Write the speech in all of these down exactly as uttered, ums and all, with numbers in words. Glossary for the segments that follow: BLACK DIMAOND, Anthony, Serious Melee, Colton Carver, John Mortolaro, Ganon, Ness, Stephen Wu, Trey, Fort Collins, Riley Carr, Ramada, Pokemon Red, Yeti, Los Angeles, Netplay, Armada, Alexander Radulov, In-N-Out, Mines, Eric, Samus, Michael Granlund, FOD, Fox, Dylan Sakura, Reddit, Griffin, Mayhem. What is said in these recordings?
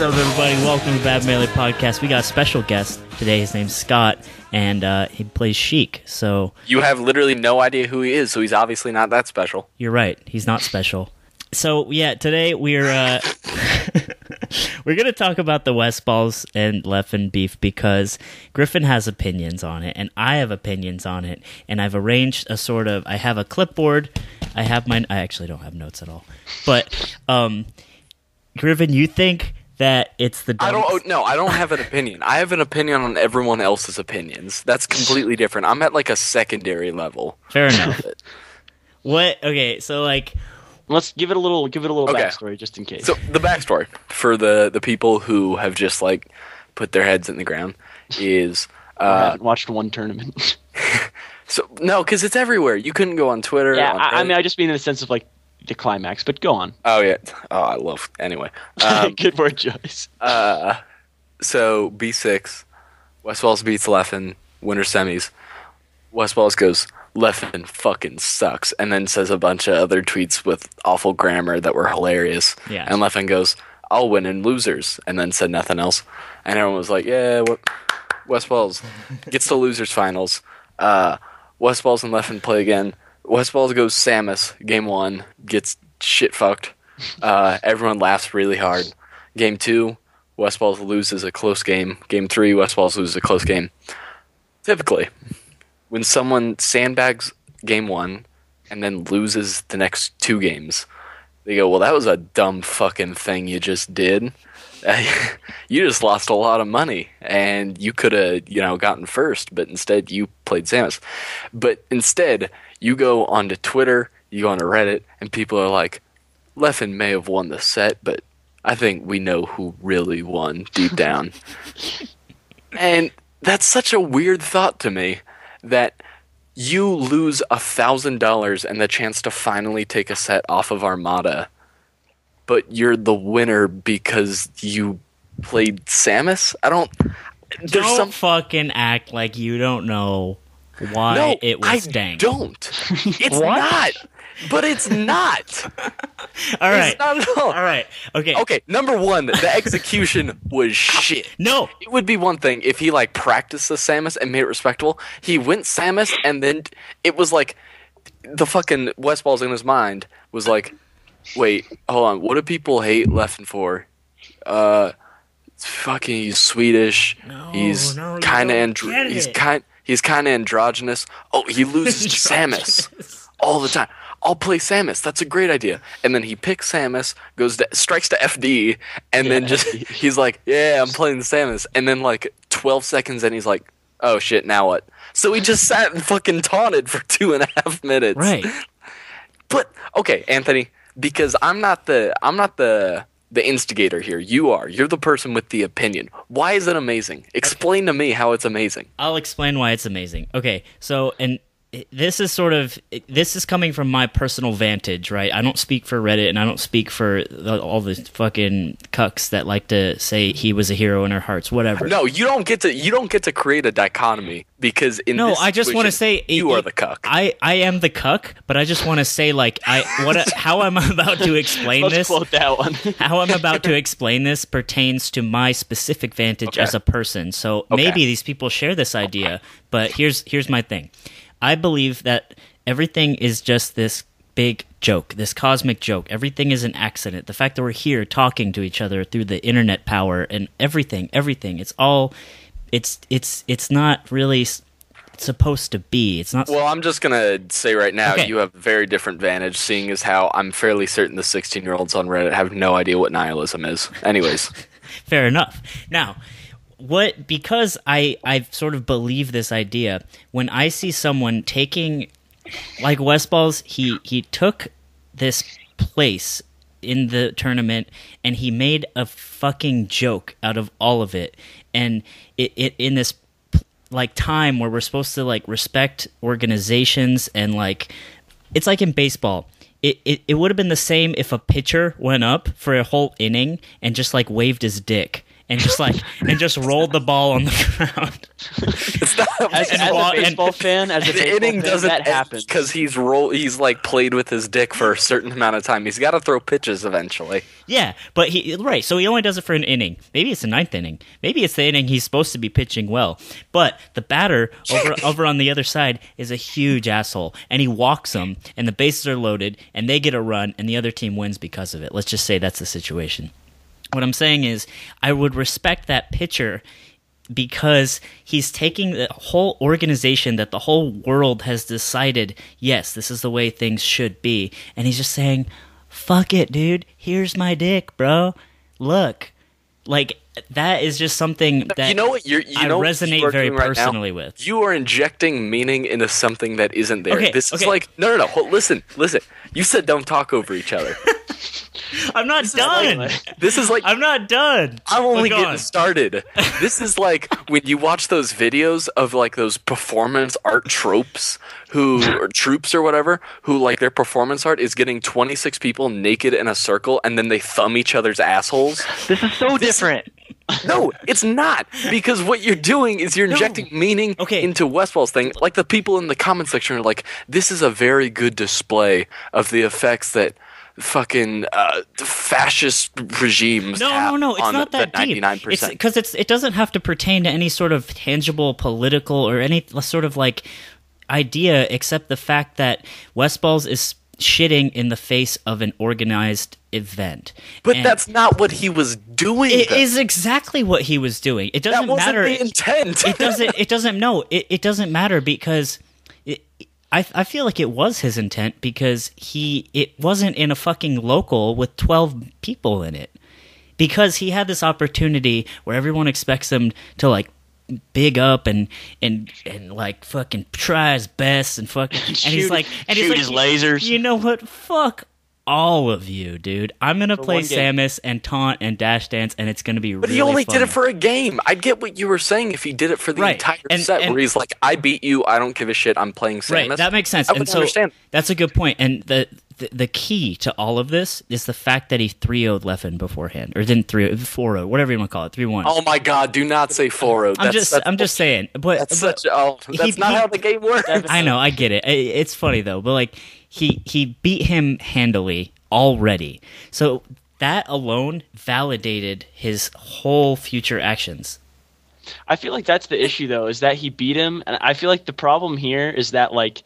What's up, everybody? Welcome to Bad Melee Podcast. We got a special guest today. His name's Scott, and uh, he plays Sheik. So you have literally no idea who he is, so he's obviously not that special. You're right. He's not special. So yeah, today we're uh, we're gonna talk about the Westballz and Leffen beef because Griffin has opinions on it, and I have opinions on it, and I've arranged a sort of I have a clipboard. I have mine. I actually don't have notes at all, but um, Griffin, you think that it's the dumbest. I don't no, I don't have an opinion. I have an opinion on everyone else's opinions. That's completely different. I'm at like a secondary level. Fair enough. What? Okay, so like. Let's give it a little give it a little okay. backstory just in case. So the backstory for the, the people who have just like put their heads in the ground is uh, I haven't watched one tournament. So no, because it's everywhere. You couldn't go on Twitter. Yeah, on I, I mean, I just mean in the sense of like the climax. But go on. Oh yeah. Oh, I love. Anyway, um, good word choice. Uh, so B six, Westballz beats Leffen, winner semis. Westballz goes. Leffen fucking sucks, and then says a bunch of other tweets with awful grammar that were hilarious. Yeah. And Leffen goes, I'll win in losers, and then said nothing else. And everyone was like, yeah, Westballz gets to losers finals. Uh, Westballz and Leffen play again. Westballz goes Samus, game one, gets shit fucked. Uh, everyone laughs really hard. Game two, Westballz loses a close game. Game three, Westballz loses a close game. Typically. When someone sandbags game one and then loses the next two games, they go, well, that was a dumb fucking thing you just did. You just lost a lot of money, and you could have, you know, gotten first, but instead you played Samus. But instead, you go onto Twitter, you go onto Reddit, and people are like, Leffen may have won the set, but I think we know who really won deep down. And that's such a weird thought to me. That you lose one thousand dollars and the chance to finally take a set off of Armada, but you're the winner because you played Samus? I don't... Don't some... fucking act like you don't know why no, it was I dang. Don't. It's not. But it's not. All right. It's not at all. All right. Okay. Okay. Number one, the execution was shit. No. It would be one thing if he like practiced the Samus and made it respectable. He went Samus and then it was like the fucking Westballz in his mind was like, wait, hold on. What do people hate Leffen for? Uh, fucking he's Swedish. No, he's no, kind of andro- he's kind he's kind of androgynous. Oh, he loses to Samus all the time. I'll play Samus. That's a great idea. And then he picks Samus, goes to, strikes to F D, and yeah, then just he's like, yeah, I'm playing Samus. And then like twelve seconds in, he's like, oh shit, now what? So he just sat and fucking taunted for two and a half minutes. Right. But okay, Anthony, because I'm not the I'm not the the instigator here. You are. You're the person with the opinion. Why is it amazing? Explain to me how it's amazing. I'll explain why it's amazing. Okay. So and This is sort of this is coming from my personal vantage, right? I don't speak for Reddit, and I don't speak for the, all the fucking cucks that like to say he was a hero in our hearts, whatever. No, you don't get to you don't get to create a dichotomy because in no, this I just want to say you it, are the cuck. I, I am the cuck, but I just want to say like I what how I'm about to explain Let's this. Quote that one. How I'm about to explain this pertains to my specific vantage okay. as a person. So okay. maybe these people share this idea, okay. but here's here's my thing. I believe that everything is just this big joke, this cosmic joke. Everything is an accident. The fact that we're here talking to each other through the internet power and everything, everything, it's all, it's it's it's not really supposed to be. It's not. Well, I'm just going to say right now okay. you have a very different vantage, seeing as how I'm fairly certain the sixteen-year-olds on Reddit have no idea what nihilism is. Anyways. Fair enough. Now... What because I I've sort of believe this idea when I see someone taking like Westballz he he took this place in the tournament and he made a fucking joke out of all of it and it, it in this like time where we're supposed to like respect organizations and like it's like in baseball. It, it it would have been the same if a pitcher went up for a whole inning and just like waved his dick. And just like, and just rolled the ball on the ground. It's stop. As, as a baseball fan, as a baseball inning fan, that happens because he's roll. He's like played with his dick for a certain amount of time. He's got to throw pitches eventually. Yeah, but he right. So he only does it for an inning. Maybe it's the ninth inning. Maybe it's the inning he's supposed to be pitching well. But the batter over over on the other side is a huge asshole, and he walks him, and the bases are loaded, and they get a run, and the other team wins because of it. Let's just say that's the situation. What I'm saying is, I would respect that pitcher because he's taking the whole organization that the whole world has decided, yes, this is the way things should be, and he's just saying, fuck it, dude. Here's my dick, bro. Look. Like, that is just something that you know what you're, you I know resonate what very right personally now? With. You are injecting meaning into something that isn't there. Okay, this okay. is like, no, no, no. Listen, listen. You said don't talk over each other. I'm not this done. Is like, this is like I'm not done. I'm only Look getting on. started. This is like when you watch those videos of like those performance art tropes who or troops or whatever who like their performance art is getting twenty-six people naked in a circle and then they thumb each other's assholes. This is so this, different. No, it's not, because what you're doing is you're injecting no. meaning okay. into Westballz thing. Like the people in the comment section are like, this is a very good display of the effects that fucking uh, fascist regimes. No, have no, no. It's not the, that the deep. ninety-nine percent Because it's, it's it doesn't have to pertain to any sort of tangible political or any sort of like idea, except the fact that Westballz is shitting in the face of an organized event. But and that's not what he was doing. It though. Is exactly what he was doing. It doesn't that wasn't matter. The intent. It, it doesn't. It doesn't. No. It it doesn't matter because. It, I I feel like it was his intent because he it wasn't in a fucking local with twelve people in it, because he had this opportunity where everyone expects him to like big up and and and like fucking try his best and fucking and shoot, he's like and shoot he's like, his lasers. You know what? Fuck all of you, dude. I'm gonna for play Samus and taunt and dash dance, and it's gonna be. But really he only fun. Did it for a game. I get what you were saying. If he did it for the right. entire and, set, and, where he's like, "I beat you. I don't give a shit. I'm playing Samus." Right, that makes sense. I and so understand. That's a good point. And the, the the key to all of this is the fact that he three oh'd Leffen beforehand, or didn't three oh, four oh, whatever you want to call it, three one. Oh my god! Do not say four oh. I'm that's, just that's, I'm just saying. But that's but, such. Oh, that's he, not he, how the game works. I know. I get it. It's funny though. But like. He he beat him handily already. So that alone validated his whole future actions. I feel like that's the issue, though, is that he beat him. And I feel like the problem here is that, like,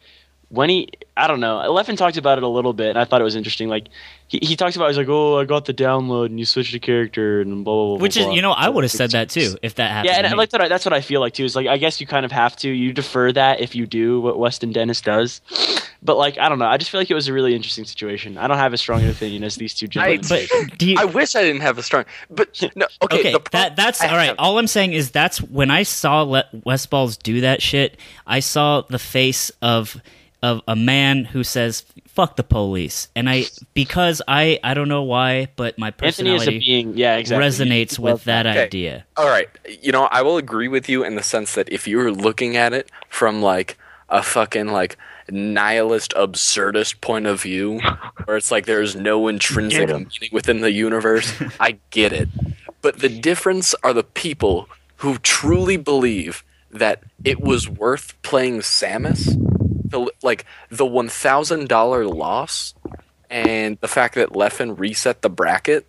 when he – I don't know. Leffen talked about it a little bit, and I thought it was interesting. Like, he, he talks about – he's like, oh, I got the download, and you switched the character, and blah, blah, blah, Which blah, is – you know, I would have said that, too, if that happened. Yeah, and I, like, that's what I feel like, too, is, like, I guess you kind of have to. You defer that if you do what Weston Dennis does. But, like, I don't know. I just feel like it was a really interesting situation. I don't have as strong an opinion as these two gentlemen. I, but do you, I wish I didn't have a strong – but, no, okay. okay the pro- that, that's – all right. Have. All I'm saying is that's – when I saw Le- Westballz do that shit, I saw the face of of a man who says, fuck the police. And I – because I – I don't know why, but my personality Anthony is a being, yeah, exactly. resonates with that okay. idea. All right. You know, I will agree with you in the sense that if you were looking at it from, like, a fucking, like – nihilist absurdist point of view where it's like there's no intrinsic meaning within the universe, I get it. But the difference are the people who truly believe that it was worth playing Samus, the, like the one thousand dollars loss and the fact that Leffen reset the bracket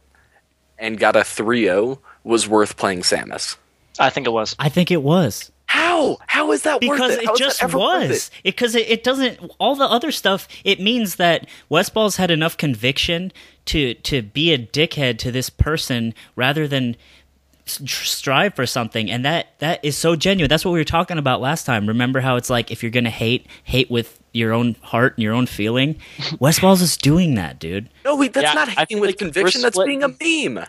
and got a three oh was worth playing Samus. I think it was. I think it was. How? How is that because worth it? Because it just was. Because it? It, it, it doesn't – all the other stuff, it means that Westballz had enough conviction to, to be a dickhead to this person rather than strive for something. And that, that is so genuine. That's what we were talking about last time. Remember how it's like if you're going to hate, hate with your own heart and your own feeling? Westballz is doing that, dude. No, wait, that's yeah, not hating with like conviction. That's being a meme.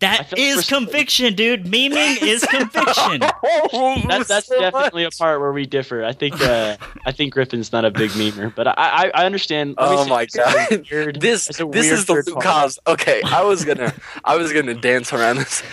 That is conviction, dude. Memeing is conviction. that, that's so definitely much. A part where we differ. I think uh, I think Griffin's not a big memer, but I, I, I understand. Oh my god, weird, this this is the root cause. Okay, I was gonna I was gonna dance around this.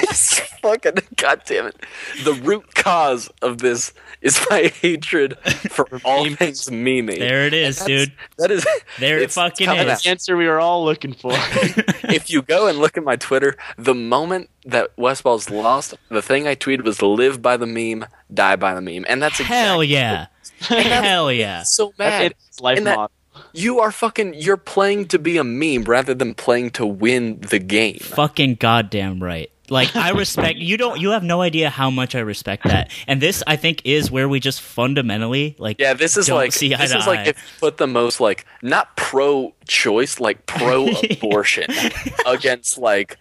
This fucking goddamn it. The root cause of this is my hatred for all things memeing. There it is, dude. That is there. It fucking is. That's the answer we were all looking for. If you go and look at my Twitter. Twitter the moment that Westballz lost. The thing I tweeted was "Live by the meme, die by the meme," and that's hell exactly yeah, and that's, hell yeah. So bad. It's life model. You are fucking. You're playing to be a meme rather than playing to win the game. Fucking goddamn right. Like, I respect you. Don't you have no idea how much I respect that. And this, I think, is where we just fundamentally like. Yeah, this is don't like see this is eye. Like if you put the most like not pro-choice, like pro-abortion against like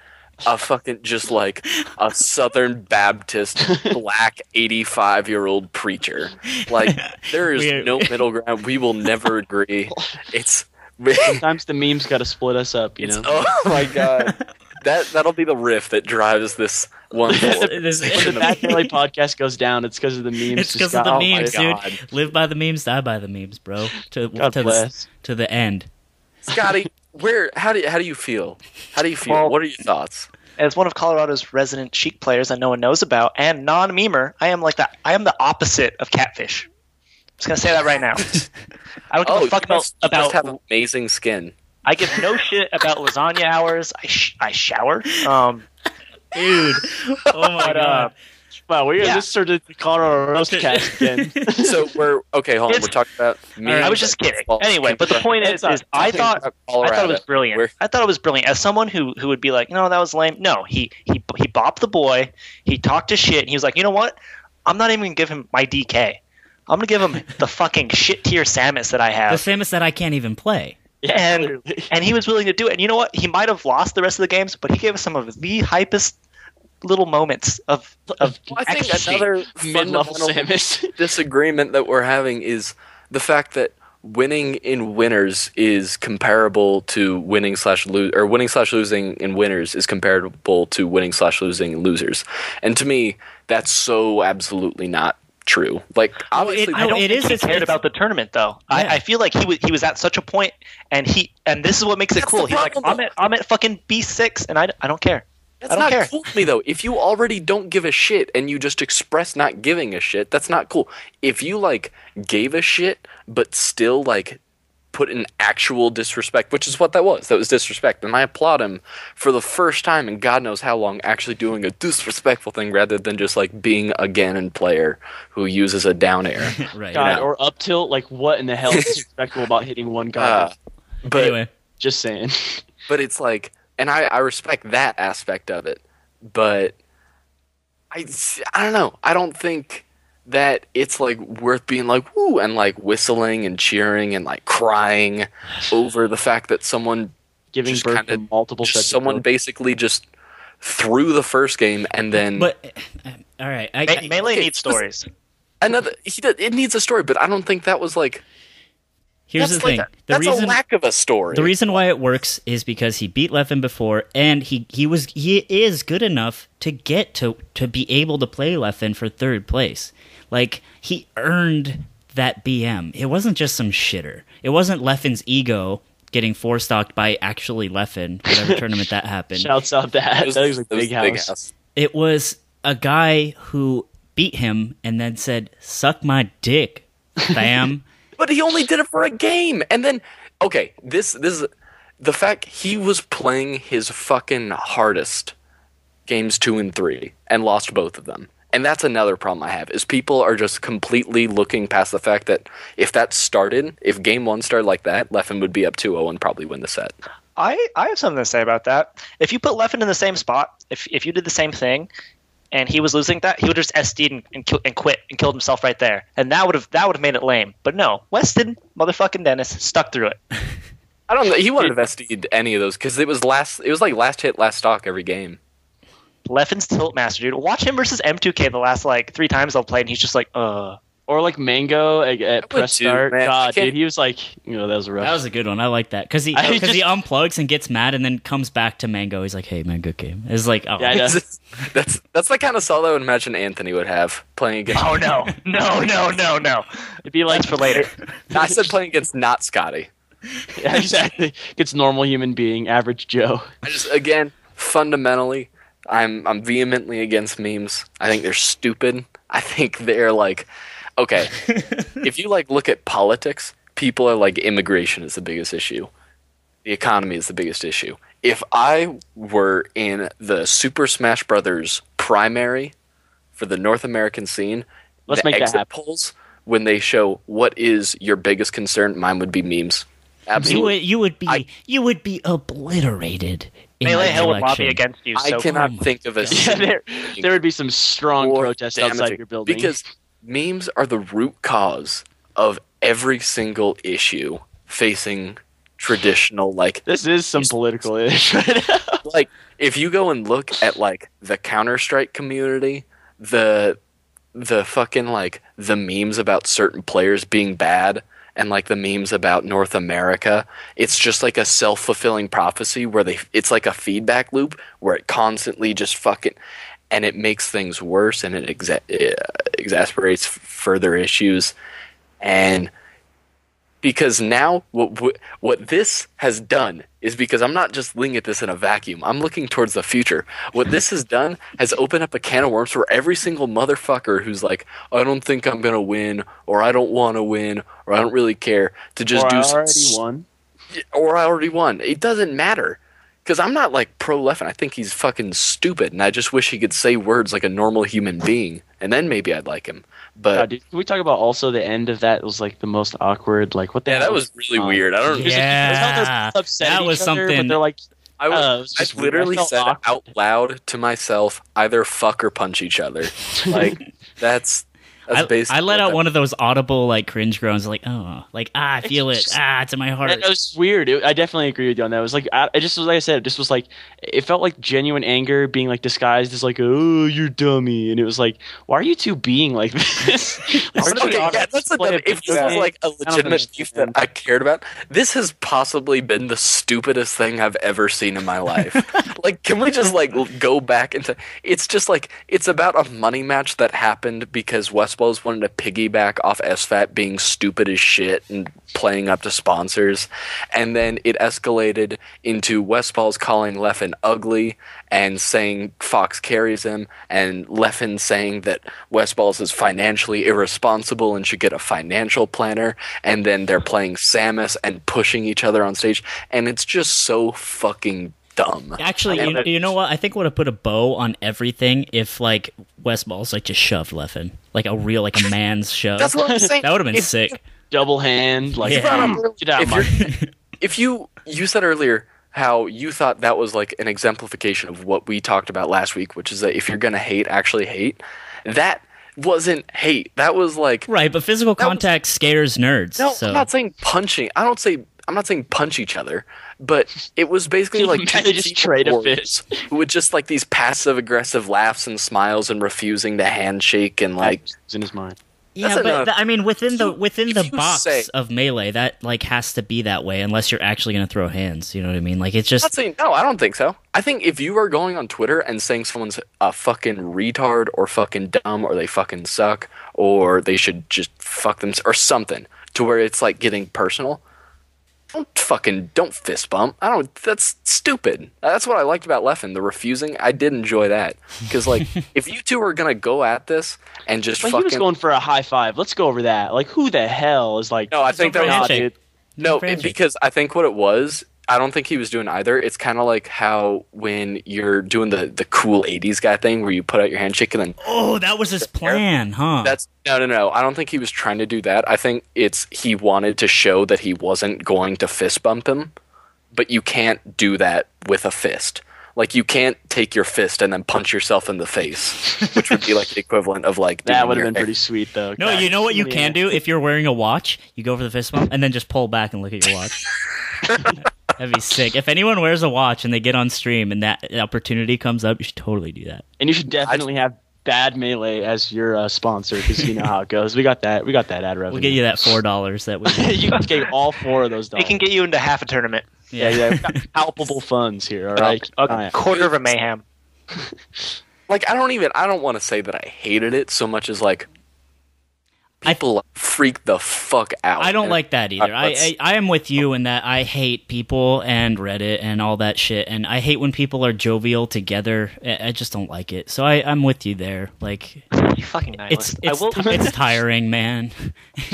a fucking just like a Southern Baptist black eighty-five-year-old preacher. Like there is Weird. no middle ground. We will never agree. It's sometimes the memes got to split us up. You it's, know. Oh my god. That that'll be the riff that drives this one. this, when the Bad Melee Podcast goes down, it's because of the memes. It's because of the memes, dude. God. Live by the memes, die by the memes, bro. To God to, bless. The, to the end. Scotty, where? How do you, how do you feel? How do you feel? Well, what are your thoughts? As one of Colorado's resident Sheik players that no one knows about and non-memer, I am like that. I am the opposite of catfish. I'm just gonna say that right now. I don't give oh, a fuck you must, about. You must have amazing skin. I give no shit about lasagna hours. I sh- I shower, um, dude. Oh my god! Uh, wow, we yeah. just started the Colorado Roastcast again. So we're okay. Hold on, it's, we're talking about. Me I was just kidding. Anyway, but the point is, is I thought I thought it was brilliant. We're, I thought it was brilliant. As someone who who would be like, no, that was lame. No, he he he bopped the boy. He talked to shit. And he was like, you know what? I'm not even gonna give him my D K. I'm gonna give him the fucking shit tier Samus that I have. The Samus that I can't even play. Yeah, and literally. And he was willing to do it. And you know what? He might have lost the rest of the games, but he gave us some of the hypest little moments of of. Well, I think another fundamental disagreement that we're having is the fact that winning in winners is comparable to winning slash lose, or winning slash losing in winners is comparable to winning slash losing in losers. And to me, that's so absolutely not true. Like obviously, well, it, I don't it think is, he cared about the tournament, though. Yeah. I, I feel like he was he was at such a point, and he and this is what makes That's it cool. He's like, I'm at I'm at fucking B six, and I, I don't care. That's I don't not care. Cool to me, though. If you already don't give a shit and you just express not giving a shit, that's not cool. If you like gave a shit but still like put in actual disrespect, which is what that was. That was disrespect. And I applaud him for the first time in God knows how long actually doing a disrespectful thing rather than just like being a Ganon player who uses a down air. Right. God, yeah. Or up tilt. Like what in the hell is disrespectful about hitting one guy? Uh, but anyway. Just saying. But it's like, and I, I respect that aspect of it. But I, I don't know. I don't think that it's like worth being like woo and like whistling and cheering and like crying over the fact that someone giving just birth to multiple just someone birth. basically just threw the first game and then but all right I, I, Melee okay, needs stories another he did, it needs a story but I don't think that was like here's the like thing a, the that's reason, a lack of a story the reason why it works is because he beat Leffen before and he he was he is good enough to get to to be able to play Leffen for third place. Like, he earned that B M. It wasn't just some shitter. It wasn't Leffen's ego getting four-stocked by actually Leffen, whatever tournament that happened. Shouts out that. It was, that was a big, big house. house. It was a guy who beat him and then said, suck my dick, fam. But he only did it for a game. And then, okay, this this is the fact he was playing his fucking hardest games two and three and lost both of them. And that's another problem I have, is people are just completely looking past the fact that if that started, if game one started like that, Leffen would be up two oh and probably win the set. I, I have something to say about that. If you put Leffen in the same spot, if if you did the same thing, and he was losing that, he would just S D'd and, and, kill, and quit and killed himself right there. And that would have that would have made it lame. But no, Weston, motherfucking Dennis, stuck through it. I don't know. He wouldn't have S D'd any of those because it was last. It was like last hit, last stock every game. Leffen's tilt master, dude. Watch him versus M two K the last like three times I'll play, and he's just like, uh. Or like Mango at, at press do, start. Man. God, dude, he was like, you know, that was a rough. That was a good one. I like that because he because he unplugs and gets mad, and then comes back to Mango. He's like, hey man, good game. It's like, oh, yeah, that's that's the kind of solo I would imagine Anthony would have playing against. Oh no, no, no, no, no. It'd be like for later. I said playing against not Scotty. Yeah, exactly. It's normal human being, average Joe. I just again fundamentally. I'm I'm vehemently against memes. I think they're stupid. I think they're like, okay, if you like look at politics, people are like immigration is the biggest issue. The economy is the biggest issue. If I were in the Super Smash Brothers primary for the North American scene, let's the make exit that happen. Polls, when they show what is your biggest concern, mine would be memes. Absolutely, you would, you would be I, you would be obliterated. Melee Hill would lobby against you. So I cannot oh think of a. Yeah, there, there would be some strong protests outside your building because memes are the root cause of every single issue facing traditional like. This is some political issue. Right now. Like if you go and look at like the Counter-Strike community, the the fucking like the memes about certain players being bad. And like the memes about North America, it's just like a self-fulfilling prophecy where they, it's like a feedback loop where it constantly just fucking, and it makes things worse and it exa- exasperates f- further issues. And because now what what this has done is because I'm not just looking at this in a vacuum. I'm looking towards the future. What this has done has opened up a can of worms for every single motherfucker who's like, I don't think I'm going to win, or I don't want to win, or I don't really care, to just or do something. Or I already st- won. Or I already won. It doesn't matter. Because I'm not like pro-Leffen. I think he's fucking stupid, and I just wish he could say words like a normal human being, and then maybe I'd like him. But yeah, dude, can we talk about also the end of that? It was like the most awkward. Like what? The yeah, that was, was really on? Weird. I don't. know. Yeah, was that was something. Other, but they're like, I was. Uh, was just I literally I said awkward. out loud to myself, either fuck or punch each other. Like that's. I, I let out one of those audible like cringe groans, like oh, like ah, I feel it, ah, it's in my heart. It was weird. It, I definitely agree with you on that. It was like I it just was like I said, it just was like it felt like genuine anger being like disguised as like oh, you're dummy, and it was like why are you two being like this? Okay, yeah, that's a dumb, if this was like a legitimate beef that I cared about, this has possibly been the stupidest thing I've ever seen in my life. Like, can we just like go back into? It's just like it's about a money match that happened because Westballz wanted to piggyback off S F A T being stupid as shit and playing up to sponsors, and then it escalated into Westballz calling Leffen ugly and saying Fox carries him, and Leffen saying that Westballz is financially irresponsible and should get a financial planner, and then they're playing Samus and pushing each other on stage, and it's just so fucking dumb. Actually, you, it, you know what? I think I would have put a bow on everything if, like, Westballz, like, just shoved Leffen. Like, a real, like, a man's shove. That's what I'm saying. That would have been if, sick. Double hand. Like, yeah. Get out, if, if you, you said earlier how you thought that was, like, an exemplification of what we talked about last week, which is that if you're going to hate, actually hate. That wasn't hate. That was, like... Right, but physical contact was, scares nerds. No, so. I'm not saying punching. I don't say... I'm not saying punch each other, but it was basically like they just trade a fist with just like these passive aggressive laughs and smiles and refusing to handshake and like it's in his mind. Yeah, but th- I mean within the within the box say, of Melee, that like has to be that way unless you're actually going to throw hands. You know what I mean? Like it's just. Not saying, no, I don't think so. I think if you are going on Twitter and saying someone's a fucking retard or fucking dumb or they fucking suck or they should just fuck them or something to where it's like getting personal. Don't fucking don't fist bump. I don't. That's stupid. That's what I liked about Leffen, the refusing. I did enjoy that because, like, if you two are gonna go at this and just like fucking, he was going for a high five. Let's go over that. Like, who the hell is like? No, I think that was it. No, it, because I think what it was. I don't think he was doing either. It's kind of like how when you're doing the, the cool eighties guy thing where you put out your handshake and then... Oh, that was his plan, huh? That's No, no, no. I don't think he was trying to do that. I think it's he wanted to show that he wasn't going to fist bump him, but you can't do that with a fist. Like, you can't take your fist and then punch yourself in the face, which would be, like, the equivalent of, like... That would have been hair. Pretty sweet, though. No, God. You know what you yeah. can do? If you're wearing a watch, you go for the fist bump and then just pull back and look at your watch. That'd be sick. If anyone wears a watch and they get on stream and that opportunity comes up, you should totally do that. And you should definitely have Bad Melee as your uh, sponsor because you know how it goes. We got that. We got that ad revenue. We'll get you that four dollars that we. You can get all four of those dollars. They can get you into half a tournament. Yeah, yeah. We've got palpable funds here. All right, a, a quarter of a mayhem. Like I don't even. I don't want to say that I hated it so much as like. People I, freak the fuck out. I don't and, like that either. Uh, I, I I am with you in that I hate people and Reddit and all that shit, and I hate when people are jovial together. I just don't like it. So I I'm with you there. Like you fucking it's it's, I will, t- it's tiring, man.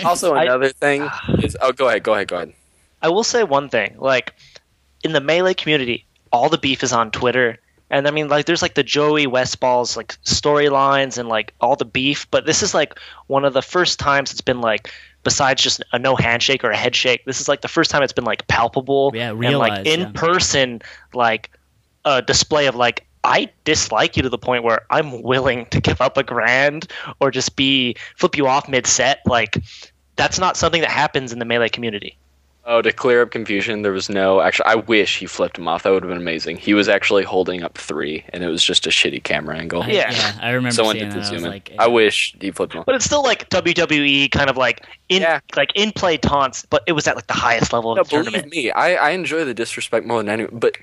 Also, another I, thing is oh, go ahead, go ahead, go ahead. I will say one thing. Like in the Melee community, all the beef is on Twitter. And I mean, like, there's like the Joey Westballz like storylines and like all the beef, but this is like one of the first times it's been like, besides just a no handshake or a head shake, this is like the first time it's been like palpable yeah, realized, and like in yeah. person, like a display of like, I dislike you to the point where I'm willing to give up a grand or just be flip you off mid set. Like, that's not something that happens in the Melee community. Oh, to clear up confusion, there was no... Actually, I wish he flipped him off. That would have been amazing. He was actually holding up three, and it was just a shitty camera angle. I, yeah. yeah, I remember Someone seeing did that. Zoom I, was in. Like, yeah. I wish he flipped him off. But it's still like W W E kind of like in yeah. like in play taunts, but it was at like the highest level no, of the believe tournament. Me, I, I enjoy the disrespect more than anyone, but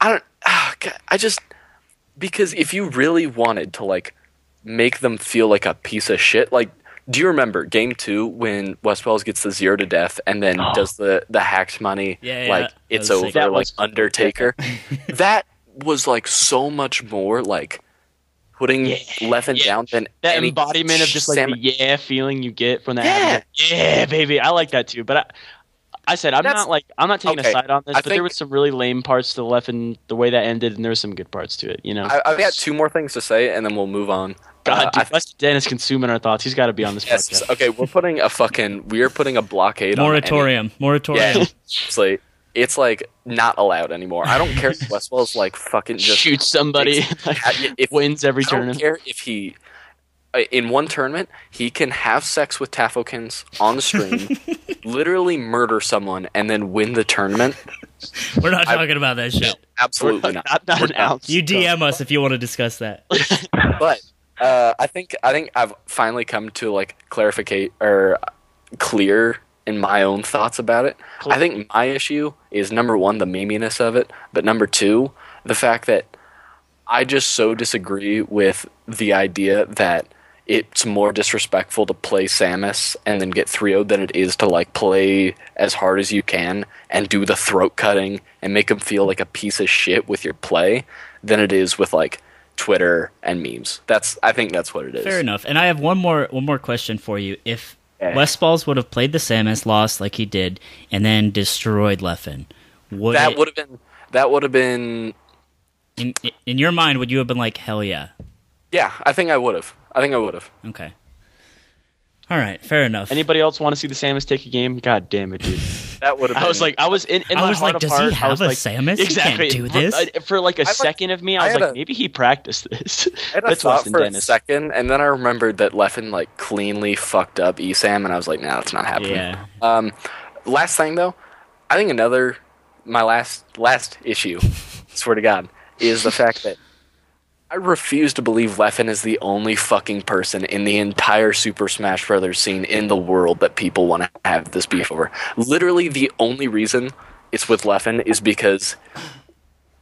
I don't... Oh God, I just... Because if you really wanted to like make them feel like a piece of shit, like... Do you remember game two when Westballz gets the zero to death and then oh. does the, the hacked money yeah, yeah, like it's over like was... Undertaker? That was like so much more like putting yeah, Leffen yeah. down than that any embodiment of just like Sam- the yeah feeling you get from that. Yeah, yeah, baby, I like that too. But I, I said I'm That's, not like I'm not taking okay. a side on this, I but there was some really lame parts to Leffen the way that ended, and there were some good parts to it. You know, I, I've got two more things to say, and then we'll move on. God, uh, dude, th- Dennis consuming our thoughts. He's got to be on this yes. podcast. Okay, we're putting a fucking, we're putting a blockade moratorium. on Moratorium. Moratorium. Yeah, it's, like, it's like not allowed anymore. I don't care if Westballz like fucking just shoots somebody, takes, if, wins every tournament. I don't tournament. care if he, in one tournament, he can have sex with Taffokins on the stream, literally murder someone, and then win the tournament. We're not talking I, about that shit. No, absolutely not. Not, not, not an ounce. You D M us if you want to discuss that. But... Uh, I think I think I've finally come to like clarificate or clear in my own thoughts about it. Cool. I think my issue is number one, the meminess of it, but number two, the fact that I just so disagree with the idea that it's more disrespectful to play Samus and then get three oh'd than it is to like play as hard as you can and do the throat cutting and make them feel like a piece of shit with your play than it is with like Twitter and memes. That's I think that's what it is. Fair enough. And I have one more one more question for you. If yeah. Westballz would have played the Samus, lost like he did, and then destroyed Leffen, would that it, would have been that would have been in, in your mind? Would you have been like, hell yeah? Yeah, I think I would have. I think I would have. Okay. All right. Fair enough. Anybody else want to see the Samus take a game? God damn it, dude. That would have been. I was like, I was in. in I was like, does he have a like, Samus? Exactly. He can't do this. For, for like a I second like, of me, I, I was like, a, maybe he practiced this. I had a thought for Dennis. a second, and then I remembered that Leffen like cleanly fucked up E S A M, and I was like, no, nah, that's not happening. Yeah. Um, last thing though, I think another my last last issue, swear to God, is the fact that I refuse to believe Leffen is the only fucking person in the entire Super Smash Brothers scene in the world that people want to have this beef over. Literally, the only reason it's with Leffen is because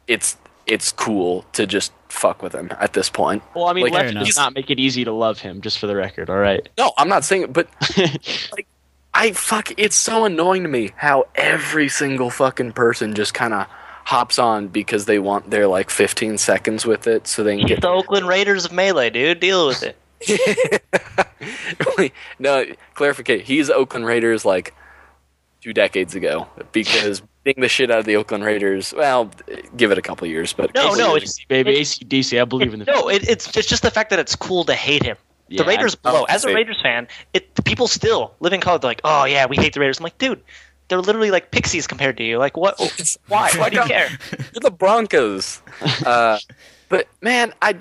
it's it's cool to just fuck with him at this point. Well, I mean, like, Leffen does not make it easy to love him, just for the record, all right? No, I'm not saying it, but like, I fuck, it's so annoying to me how every single fucking person just kind of hops on because they want their like fifteen seconds with it, so they can get the Oakland Raiders of Melee, dude. Deal with it. No, clarification. He's Oakland Raiders like two decades ago because beating the shit out of the Oakland Raiders. Well, give it a couple years, but no, no, it's baby A C D C. I believe in the. No, it, it's it's just the fact that it's cool to hate him. The yeah, Raiders blow. As a Raiders fan, it the people still live in college. They're like, oh yeah, we hate the Raiders. I'm like, dude. They're literally like pixies compared to you. Like, what? Why? Why do you care? You're the Broncos. Uh, but man, I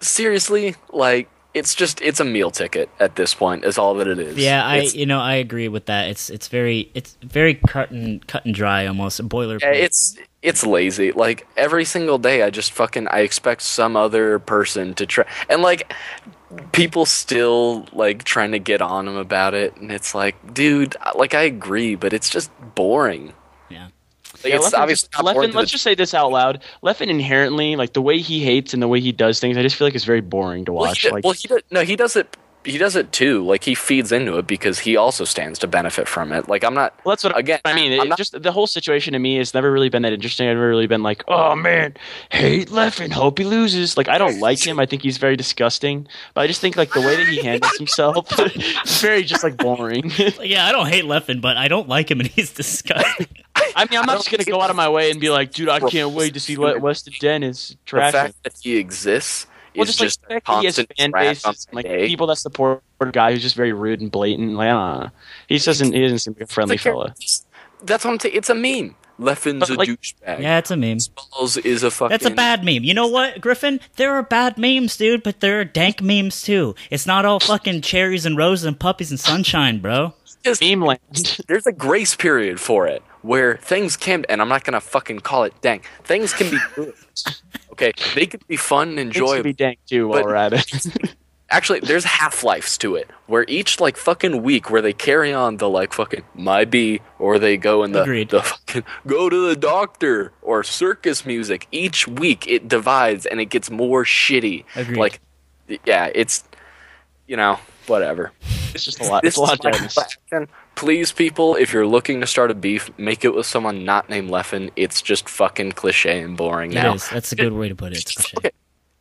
seriously like it's just it's a meal ticket at this point. Is all that it is. Yeah, I it's, you know I agree with that. It's it's very it's very cut and cut and dry almost. A boilerplate. It's it's lazy. Like every single day, I just fucking I expect some other person to try and like. People still like trying to get on him about it, and it's like, dude, like I agree, but it's just boring. Yeah, like, yeah it's Leffen, obviously not Leffen, boring let's the- just say this out loud. Leffen inherently, like the way he hates and the way he does things, I just feel like it's very boring to watch. Well, he, like, well, he does, no, he does it. He does it too. Like he feeds into it because he also stands to benefit from it. Like I'm not. Well, that's what again. I mean, it, not, just the whole situation to me has never really been that interesting. I've never really been like, oh man, hate Leffen, hope he loses. Like I don't like him. I think he's very disgusting. But I just think like the way that he handles himself, it's very just like boring. Yeah, I don't hate Leffen, but I don't like him, and he's disgusting. I, I mean, I'm not just going to go out of my way and be like, dude, I can't wait to see what Weston Den is trashing. The fact that he exists well, is just, like, just a constant fan base, like day. People that support a guy who's just very rude and blatant. Like, I don't know. He doesn't, he doesn't seem like a friendly like, fella. That's what I'm saying. It's a meme. Leffen's a like, douchebag. Yeah, it's a meme. Westballz is a fucking... That's a bad meme. You know what, Griffin? There are bad memes, dude, but there are dank memes, too. It's not all fucking cherries and roses and puppies and sunshine, bro. Just, meme land. There's a grace period for it, where things can... And I'm not going to fucking call it dank. Things can be good. Okay? They could be fun and enjoyable. Things can be dank, too, while we're at it. Actually, there's half-lives to it, where each, like, fucking week where they carry on the, like, fucking my bee, or they go in the, the fucking go to the doctor, or circus music. Each week it divides and it gets more shitty. Agreed. Like, yeah, it's, you know, whatever. It's just a lot. It's a lot of Please, people, if you're looking to start a beef, make it with someone not named Leffen. It's just fucking cliche and boring it now. Is. That's a good way to put it. It's cliche. Okay.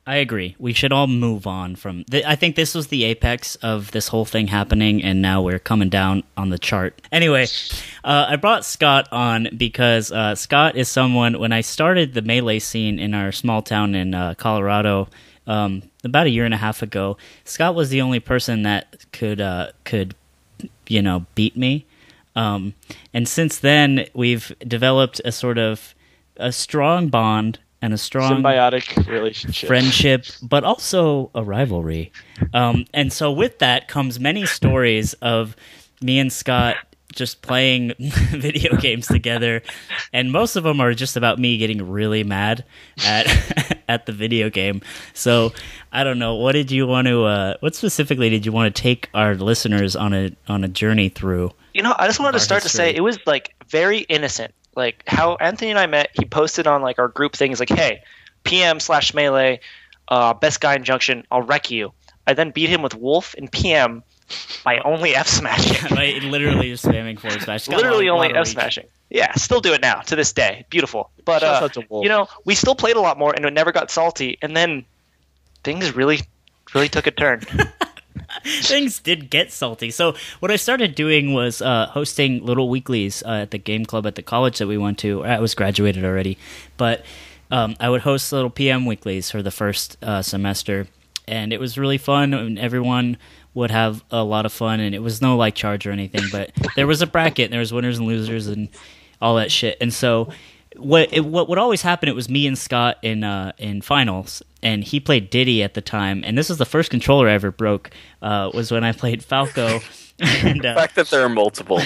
I agree. We should all move on from... Th I think this was the apex of this whole thing happening, and now we're coming down on the chart. Anyway, uh, I brought Scott on because uh, Scott is someone... When I started the melee scene in our small town in uh, Colorado um, about a year and a half ago, Scott was the only person that could, uh, could you know, beat me. Um, and since then, we've developed a sort of a strong bond... and a strong symbiotic relationship, friendship, but also a rivalry. Um, and so with that comes many stories of me and Scott just playing video games together. And most of them are just about me getting really mad at, at the video game. So I don't know. What did you want to, uh, what specifically did you want to take our listeners on a, on a journey through? You know, I just wanted to start history. to say it was like very innocent. Like how Anthony and I met, he posted on like our group things like, "Hey, P M slash melee, uh, best guy in junction, I'll wreck you." I then beat him with Wolf and P M by only F smashing. By literally just spamming forward smash. Literally only F smashing. Yeah, still do it now to this day. Beautiful, but uh, you know, we still played a lot more and it never got salty. And then things really, really took a turn. Things did get salty. So what I started doing was uh, hosting little weeklies uh, at the game club at the college that we went to. I was graduated already, but um, I would host little P M weeklies for the first uh, semester, and it was really fun. And everyone would have a lot of fun, and it was no like charge or anything, but there was a bracket, and there was winners and losers and all that shit. And so what it, what would always happen? It was me and Scott in uh, in finals. And he played Diddy at the time, and this was the first controller I ever broke. Uh, was when I played Falco. And, uh, the fact that there are multiple.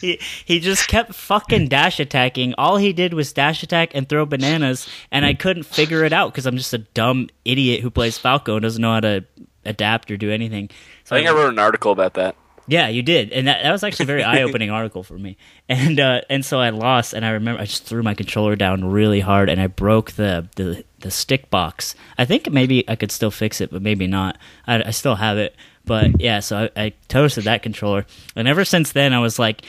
he he just kept fucking dash attacking. All he did was dash attack and throw bananas, and I couldn't figure it out because I'm just a dumb idiot who plays Falco and doesn't know how to adapt or do anything. So I think I wrote an article about that. Yeah, you did, and that, that was actually a very eye-opening article for me. And uh, and so I lost, and I remember I just threw my controller down really hard, and I broke the, the, the stick box. I think maybe I could still fix it, but maybe not. I, I still have it, but yeah, so I, I toasted that controller. And ever since then, I was like,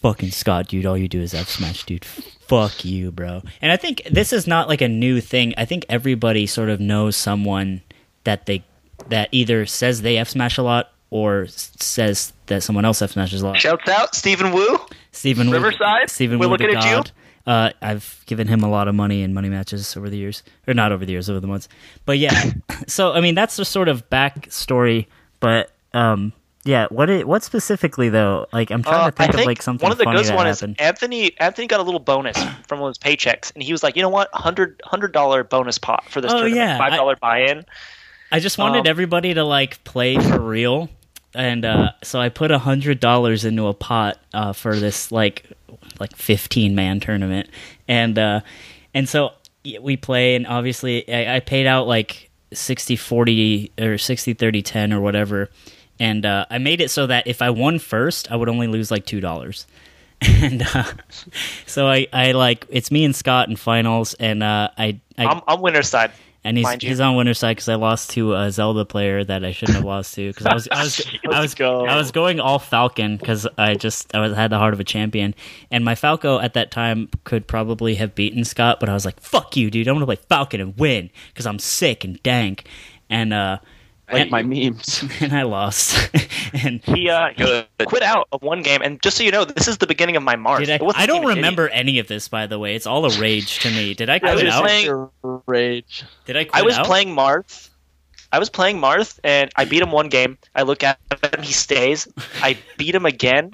fucking Scott, dude, all you do is F-smash, dude. Fuck you, bro. And I think this is not like a new thing. I think everybody sort of knows someone that they that either says they F-smash a lot or says that someone else F smashes a lot. Shouts out, Stephen Wu. Stephen Wu. Riverside. Stephen Wu. We're looking at you. Uh, I've given him a lot of money in money matches over the years. Or not over the years, over the months. But yeah, so, I mean, that's the sort of backstory. But, um, yeah, what is, what specifically, though? Like, I'm trying uh, to think, think of, like, something funny that happened. One of the good ones is Anthony, Anthony got a little bonus from one of his paychecks. And he was like, you know what? one hundred dollar bonus pot for this oh, tournament. Yeah. five dollar buy-in. I just wanted um, everybody to, like, play for real. And uh, so I put a hundred dollars into a pot uh, for this like like fifteen man tournament, and uh, and so we play, and obviously I, I paid out like sixty forty or sixty thirty ten or whatever, and uh, I made it so that if I won first, I would only lose like two dollars. And uh, so I, I like it's me and Scott in finals, and uh, I, I I'm, I'm winner's side. And he's he's on winner's side because I lost to a Zelda player that I shouldn't have lost to because I was I was I was, go. I was going all Falcon because I just I was, had the heart of a champion, and my Falco at that time could probably have beaten Scott, but I was like, fuck you, dude, I'm gonna play Falcon and win because I'm sick and dank, and uh like and, my memes. And I lost. and he uh, he quit out of one game. And just so you know, this is the beginning of my Marth. I, I don't remember idiot. any of this, by the way. It's all a rage to me. Did I quit I was out? Playing, rage. Did I quit I was out? playing Marth. I was playing Marth, and I beat him one game. I look at him, he stays. I beat him again,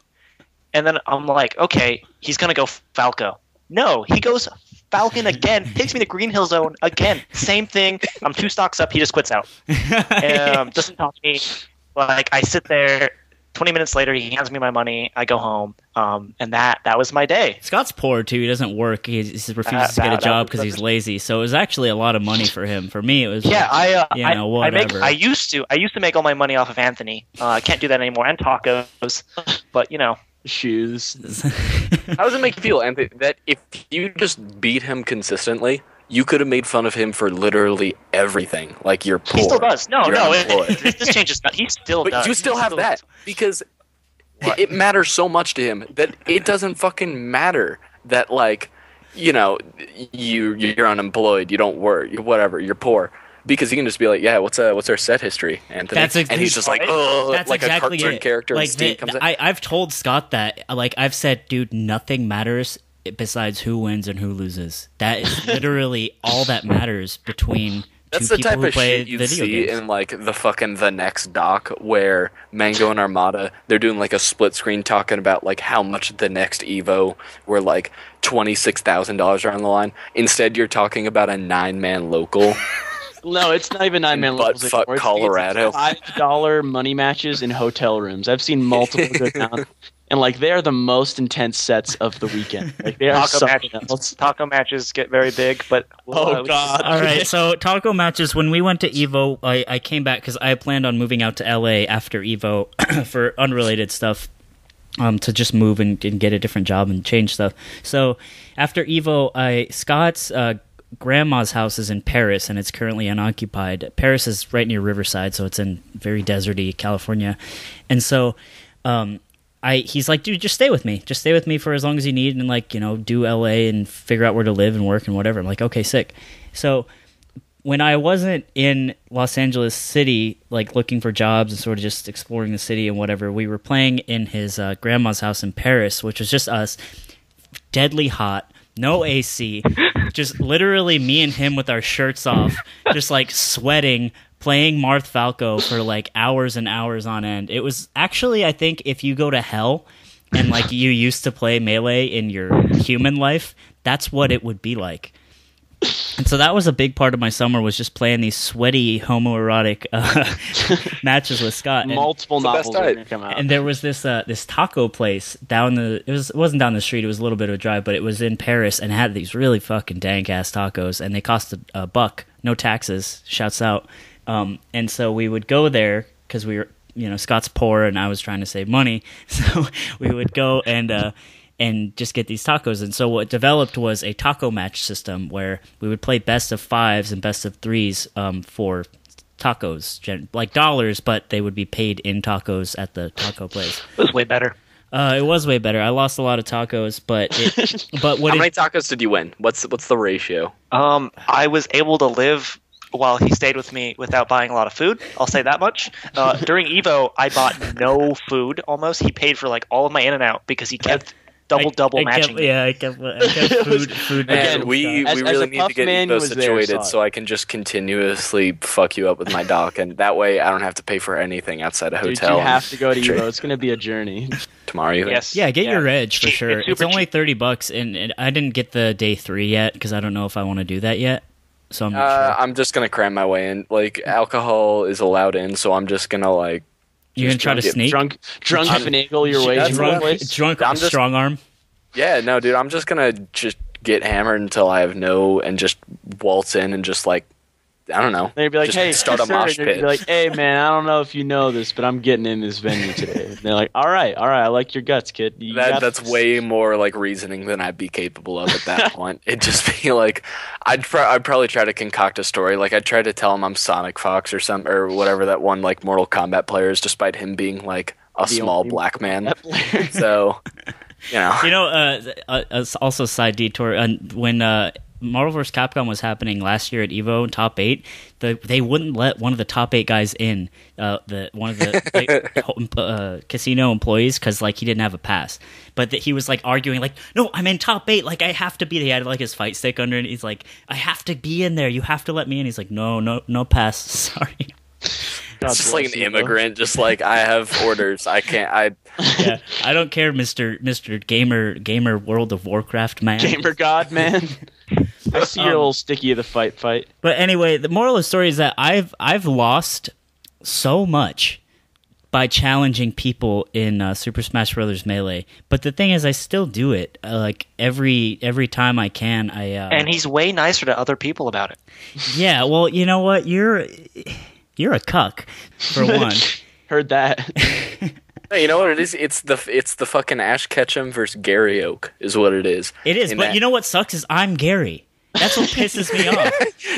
and then I'm like, okay, he's going to go Falco. No, he goes Falcon again, takes me to Green Hill Zone again. Same thing. I'm two stocks up. He just quits out. Um, doesn't talk to me. Like, I sit there. twenty minutes later, he hands me my money. I go home. Um, and that that was my day. Scott's poor, too. He doesn't work. He, he refuses uh, to get a job because he's lazy. So it was actually a lot of money for him. For me, it was yeah, like, I, uh, you know, I, whatever. I, make, I, used to, I used to make all my money off of Anthony. Uh, I can't do that anymore. And tacos. But, you know. Shoes. How does it make you feel, Anthony, that if you just beat him consistently, you could have made fun of him for literally everything, like you're poor. He still does. No, no, it, it, it, this changes. He still but does. But you still he have still that does. because what? it matters so much to him that it doesn't fucking matter that, like, you know, you you're unemployed, you don't work, whatever, you're poor. Because he can just be like, "Yeah, what's uh, what's our set history, Anthony?" That's ex- and he's just like, "Oh, like exactly a cartoon it. character." Like the, comes the, I, I've told Scott that, like, I've said, "Dude, nothing matters besides who wins and who loses. That is literally all that matters between." That's the type of shit you see games. in, like, the fucking The Next Doc, where Mango and Armada, they're doing, like, a split screen talking about, like, how much the next Evo, where, like, twenty-six thousand dollars are on the line. Instead, you're talking about a nine-man local. No, it's not even nine man levels. Fuck Colorado. Five dollar money matches in hotel rooms. I've seen multiple go down, and like they're the most intense sets of the weekend. Like they are taco matches. Else. Taco matches get very big, but oh uh, god! All right, so taco matches. When we went to Evo, I, I came back because I planned on moving out to L A after Evo for unrelated stuff. Um, to just move and, and get a different job and change stuff. So after Evo, I Scott's. Uh, Grandma's house is in Perris, and it's currently unoccupied. Perris is right near Riverside, so it's in very deserty California. And so um, I he's like, dude, just stay with me. Just stay with me for as long as you need and, like, you know, do L A and figure out where to live and work and whatever. I'm like, okay, sick. So when I wasn't in Los Angeles City, like, looking for jobs and sort of just exploring the city and whatever, we were playing in his uh, grandma's house in Perris, which was just us, deadly hot. No A C, just literally me and him with our shirts off, just like sweating, playing Marth Falco for like hours and hours on end. It was actually, I think, if you go to hell and like you used to play Melee in your human life, that's what it would be like. And so that was a big part of my summer, was just playing these sweaty homoerotic uh, matches with Scott. And multiple novels come out. And there was this uh, this taco place down the it was it wasn't down the street, it was a little bit of a drive, but it was in Perris and had these really fucking dank ass tacos, and they cost a, a buck, no taxes. Shouts out. Um, and so we would go there because we were, you know, Scott's poor and I was trying to save money, so we would go and. Uh, and just get these tacos. And so what developed was a taco match system where we would play best of fives and best of threes um, for tacos, gen- like dollars, but they would be paid in tacos at the taco place. It was way better. Uh, it was way better. I lost a lot of tacos, but it, but what how it, many tacos did you win? What's what's the ratio? Um, I was able to live while he stayed with me without buying a lot of food. I'll say that much. Uh, during Evo, I bought no food almost. He paid for like all of my In-N-Out because he kept. Double I, double I matching. Kept, yeah, I kept, I kept food. food man, we, we as, really as need to get Evo situated there, so I can just continuously fuck you up with my doc, and that way I don't have to pay for anything outside a hotel. Dude, you have to go to Evo. It's going to be a journey. Tomorrow, even? Yes. Yeah, get yeah. your reg for cheap, sure. It's, it's only cheap. thirty bucks, and, and I didn't get the day three yet because I don't know if I want to do that yet. So I'm not uh, sure. I'm just going to cram my way in. Like, alcohol is allowed in, so I'm just going to, like, You're going to try to sneak? Drunk, drunk finagle your way. Drunk, drunk I'm just, strong arm? Yeah, no, dude. I'm just going to just get hammered until I have no and just waltz in and just, like, I don't know. They'd be like, just hey, start a mosh pit. They'd be like, hey, man, I don't know if you know this, but I'm getting in this venue today. And they're like, all right, all right, I like your guts, kid. You that, that's this. way more like reasoning than I'd be capable of at that point. It'd just be like, I'd, pro- I'd probably try to concoct a story. Like, I'd try to tell him I'm Sonic Fox or some or whatever that one like Mortal Kombat player is, despite him being like a the small black man. So, you know. You know, uh, uh, also side detour, uh, when uh, Marvel versus. Capcom was happening last year at Evo, top eight. The, they wouldn't let one of the top eight guys in, uh, the one of the like, uh, casino employees, because like he didn't have a pass. But the, he was like arguing, like, "No, I'm in top eight. Like I have to be." He had like his fight stick under, and he's like, "I have to be in there. You have to let me in." He's like, "No, no, no pass. Sorry." God, it's just like an immigrant, just like, I have orders. I can't. I yeah, I don't care, Mister Mister Gamer Gamer World of Warcraft man, Gamer God man. I see your um, little sticky of the fight fight. But anyway, the moral of the story is that I've I've lost so much by challenging people in uh, Super Smash Bros. Melee. But the thing is, I still do it uh, like every every time I can. I uh, and he's way nicer to other people about it. Yeah, well, you know what, you're. You're a cuck, for one. Heard that. Hey, you know what it is? It's the it's the fucking Ash Ketchum versus Gary Oak is what it is. It is, In but that- you know what sucks is I'm Gary. That's what pisses me off.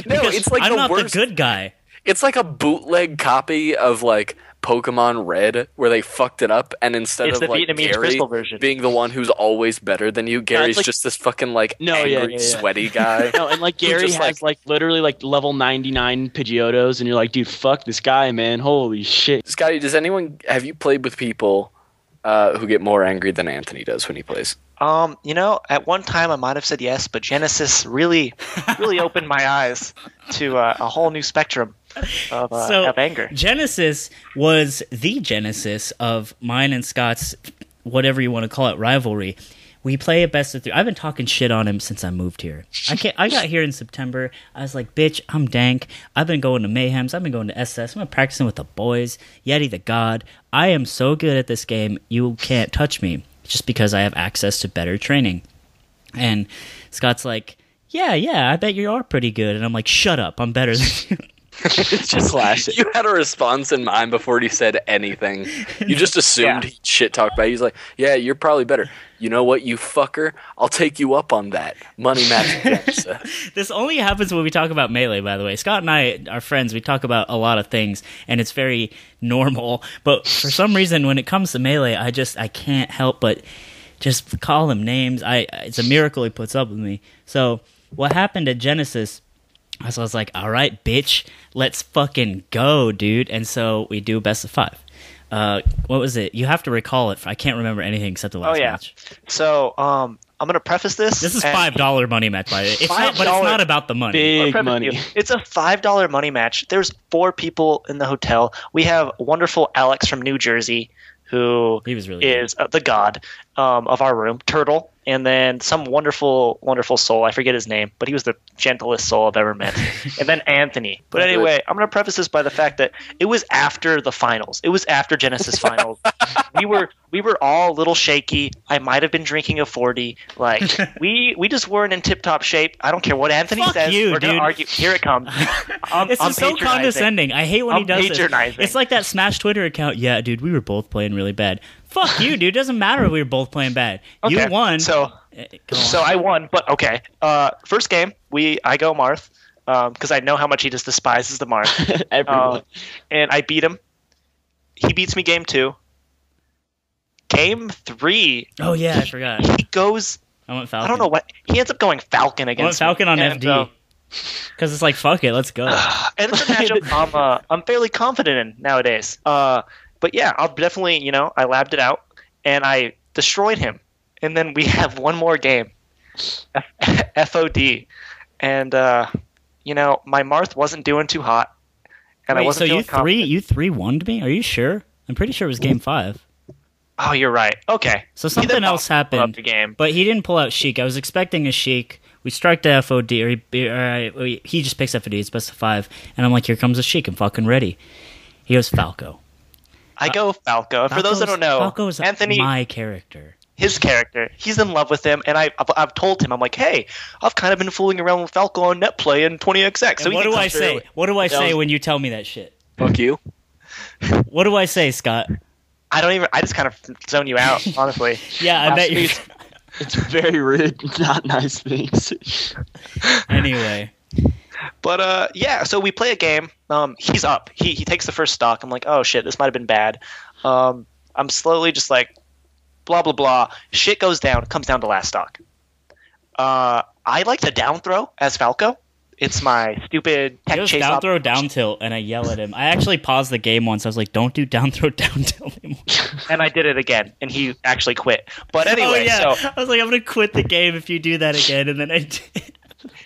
No, it's like I'm the not worst. The good guy. It's like a bootleg copy of like Pokemon Red, where they fucked it up, and instead it's of like Vietnamese Gary being the one who's always better than you, Gary's no, like, just this fucking like no, angry, yeah, yeah, yeah. sweaty guy. No, and like Gary has like, like literally like level ninety-nine Pidgeotos, and you're like, dude, fuck this guy, man, holy shit. Scotty, does anyone have you played with people uh, who get more angry than Anthony does when he plays? Um, you know, at one time I might have said yes, but Genesis really, really opened my eyes to uh, a whole new spectrum. Of, uh, so, of anger. Genesis was the genesis of mine and Scott's, whatever you want to call it, rivalry. We play a best of three. I've been talking shit on him since I moved here. I can't, I got here in September. I was like, bitch, I'm dank. I've been going to Mayhems. I've been going to S S. I've been practicing with the boys. Yeti the God. I am so good at this game, you can't touch me, just because I have access to better training. And Scott's like, yeah, yeah, I bet you are pretty good. And I'm like, shut up. I'm better than you. It's just classic. You had a response in mind before he said anything. You just assumed yeah. he shit talked about it. He's like, yeah, you're probably better. You know what, you fucker? I'll take you up on that. Money match. This only happens when we talk about Melee, by the way. Scott and I are friends. We talk about a lot of things, and it's very normal. But for some reason, when it comes to Melee, I just I can't help but just call him names. I It's a miracle he puts up with me. So what happened at Genesis... So I was like, all right, bitch, let's fucking go, dude. And so we do best of five. Uh, what was it? You have to recall it. I can't remember anything except the last oh, yeah. match. So um, I'm going to preface this. This is five dollars money match, by the way. It's not, but it's not about the money. Big money. It's a five dollars money match. There's four people in the hotel. We have wonderful Alex from New Jersey, who he was really is uh, the god um, of our room, Turtle. And then some wonderful, wonderful soul. I forget his name, but he was the gentlest soul I've ever met. And then Anthony. But anyway, I'm going to preface this by the fact that it was after the finals. It was after Genesis finals. we were we were all a little shaky. I might have been drinking a forty. Like we we just weren't in tip top shape. I don't care what Anthony Fuck says. You, we're going to argue. Here it comes. I'm, this I'm is so condescending. I hate when I'm he does patronizing. It. It's like that Smash Twitter account. Yeah, dude, we were both playing really bad. Fuck you, dude. It doesn't matter if we were both playing bad. Okay, you won. So so I won, but okay. Uh, first game, we I go Marth because um, I know how much he just despises the Marth. Everyone. Uh, and I beat him. He beats me game two. Game three. Oh, yeah, he, I forgot. He goes – I went Falcon. I don't know what – he ends up going Falcon against me. I went Falcon me, on F D. Because it's like, fuck it, let's go. Uh, and it's a matchup I'm, uh, I'm fairly confident in nowadays. Uh But yeah, I'll definitely, you know, I labbed it out, and I destroyed him. And then we have one more game, F O D. And, uh, you know, my Marth wasn't doing too hot, and Wait, I wasn't so feeling confident. So you three won me? Are you sure? I'm pretty sure it was game five. Oh, you're right. Okay. So something else happened, the game. But he didn't pull out Sheik. I was expecting a Sheik. We strike the F O D, or he, or he, he just picks F O D. It's best of five. And I'm like, here comes a Sheik. I'm fucking ready. He goes Falco. I go Falco. Falco's, for those that don't know, Falco is Anthony, my character. His character. He's in love with him, and I, I've, I've told him, I'm like, hey, I've kind of been fooling around with Falco on Netplay and twenty X X. So and what do I say? What do I say when you tell me that shit? Fuck you. What do I say, Scott? I don't even. I just kind of zone you out, honestly. Yeah, I Last bet you. It's very rude. Not nice things. Anyway. But uh, yeah, so we play a game. Um, he's up. He he takes the first stock. I'm like, oh shit, this might have been bad. Um, I'm slowly just like, blah blah blah. Shit goes down. Comes down to last stock. Uh, I like to down throw as Falco. It's my stupid tech chase. He does down throw, down tilt, and I yell at him. I actually paused the game once. I was like, don't do down throw, down tilt anymore. And I did it again, and he actually quit. But anyway, oh, yeah. so... I was like, I'm going to quit the game if you do that again, and then I did.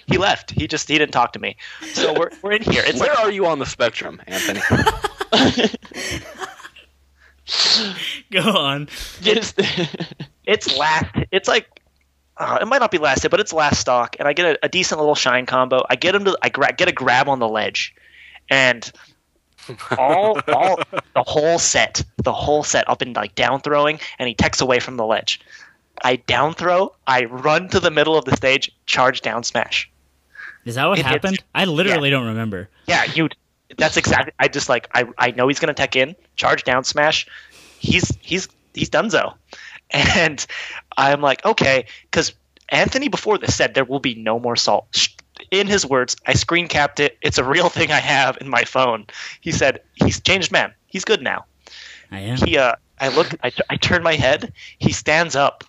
He left. He just he didn't talk to me. So we're we're in here. It's Where like, are you on the spectrum, Anthony? Go on. It's, it's last. It's like... Uh, it might not be last hit, but it's last stock, and I get a, a decent little shine combo. I get him to, I gra- get a grab on the ledge, and all, all the whole set, the whole set up in like down throwing, and he techs away from the ledge. I down throw, I run to the middle of the stage, charge down smash. Is that what it, happened? I literally yeah. don't remember. Yeah, you. That's exactly. I just like I, I know he's gonna tech in, charge down smash. He's he's he's donezo. And I'm like, okay, because Anthony before this said there will be no more salt. In his words, I screen capped it. It's a real thing I have in my phone. He said he's changed, man. He's good now. I am. He, uh, I look. I, I turn my head. He stands up.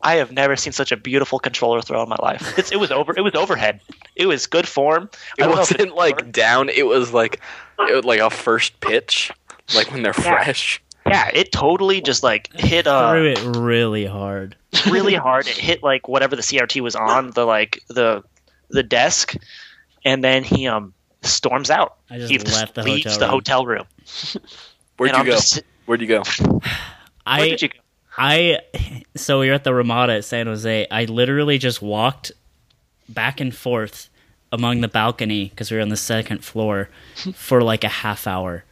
I have never seen such a beautiful controller throw in my life. It's, it was over. It was overhead. It was good form. It wasn't it like worked. down. It was like, it was like a first pitch, like when they're yeah. fresh. Yeah, it totally just like hit uh, threw it really hard. Really hard. It hit like whatever the C R T was on, the like the the desk, and then he um storms out. I just he left the leaves hotel room. the hotel room. Where'd you go? Just, Where'd you go? I Where did you go? I so we were at the Ramada at San Jose. I literally just walked back and forth among the balcony because we were on the second floor for like a half hour.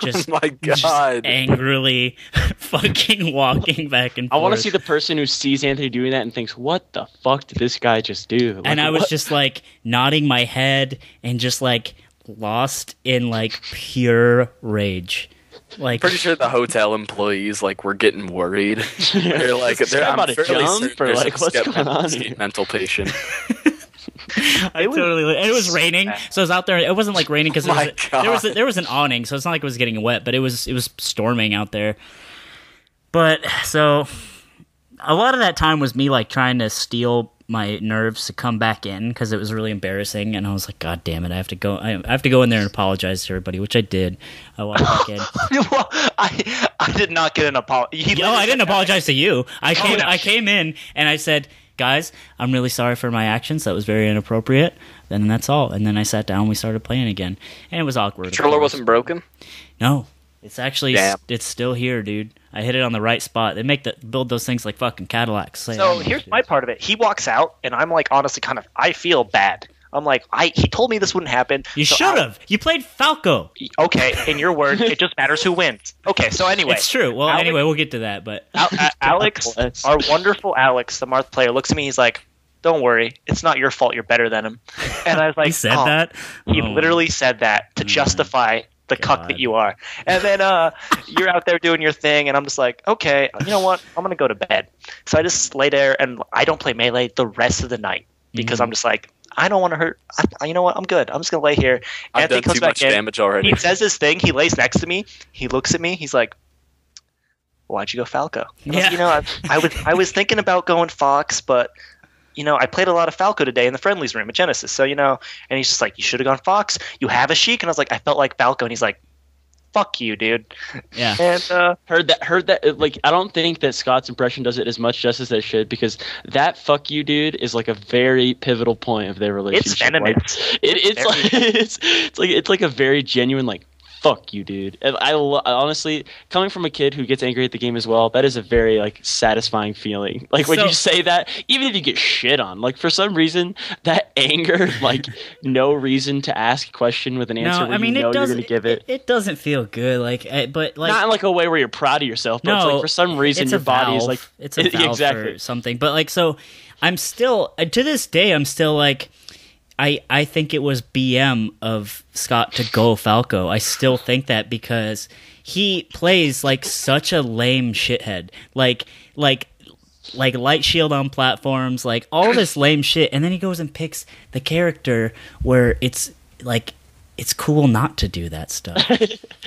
Just, oh my God. Just angrily fucking walking back and forth. I want to see the person who sees Anthony doing that and thinks, what the fuck did this guy just do? Like, and I was what? just like nodding my head and just like lost in like pure rage. Like, pretty sure the hotel employees like were getting worried. They're like, they're I'm about to jump or like, what's going on here? Mental patient. I totally. It was raining, so I was out there. It wasn't like raining because there, oh there was a, there was an awning, so it's not like it was getting wet. But it was it was storming out there. But so a lot of that time was me like trying to steal my nerves to come back in because it was really embarrassing, and I was like, God damn it, I have to go. I, I have to go in there and apologize to everybody, which I did. I walked back in. Well, I I did not get an apology. No, I didn't apologize to you. I came oh, no. I came in and I said, guys, I'm really sorry for my actions. That was very inappropriate. And that's all. And then I sat down. We started playing again, and it was awkward. The controller wasn't broken? No, it's actually st- it's still here, dude. I hit it on the right spot. They make the build those things like fucking Cadillacs. So here's my part of it. He walks out, and I'm like, honestly, kind of, I feel bad. I'm like, I. He told me this wouldn't happen. You so should have. You played Falco. Okay, in your words, it just matters who wins. Okay, so anyway. It's true. Well, Alex, anyway, we'll get to that. But Al- uh, Alex, our wonderful Alex, the Marth player, looks at me. He's like, don't worry. It's not your fault. You're better than him. And I was like, he said oh. that? He oh. literally said that to justify the God. cuck that you are. And then uh, you're out there doing your thing, and I'm just like, okay, you know what? I'm going to go to bed. So I just lay there, and I don't play Melee the rest of the night because mm-hmm. I'm just like, I don't want to hurt. I, you know what? I'm good. I'm just going to lay here. I've Anthony done comes too back much in, damage already. He says his thing. He lays next to me. He looks at me. He's like, why'd you go Falco? Yeah. Like, you know, I, I was I was thinking about going Fox, but, you know, I played a lot of Falco today in the friendlies room at Genesis. So, you know, and he's just like, you should have gone Fox. You have a Sheik. And I was like, I felt like Falco. And he's like, fuck you, dude. Yeah. And uh, heard that. Heard that. Like, I don't think that Scott's impression does it as much justice as it should, because that "fuck you, dude" is like a very pivotal point of their relationship. It's venomous. Like, it, it's, it's like it's, it's like it's like a very genuine like "fuck you, dude." And I, I honestly, coming from a kid who gets angry at the game as well, that is a very like satisfying feeling. Like when so, you say that, even if you get shit on, like for some reason that anger, like no reason to ask a question with an answer. No, where I mean you know it doesn't. You're gonna give it. It, it doesn't feel good, like, but like not in like a way where you're proud of yourself, but no, it's like for some reason your body valve. is like it's a valve exactly. or something. But like, so I'm still to this day I'm still like I I think it was B M of Scott to go Falco. I still think that because he plays like such a lame shithead, like like like light shield on platforms, like all this lame shit, and then he goes and picks the character where it's like it's cool not to do that stuff.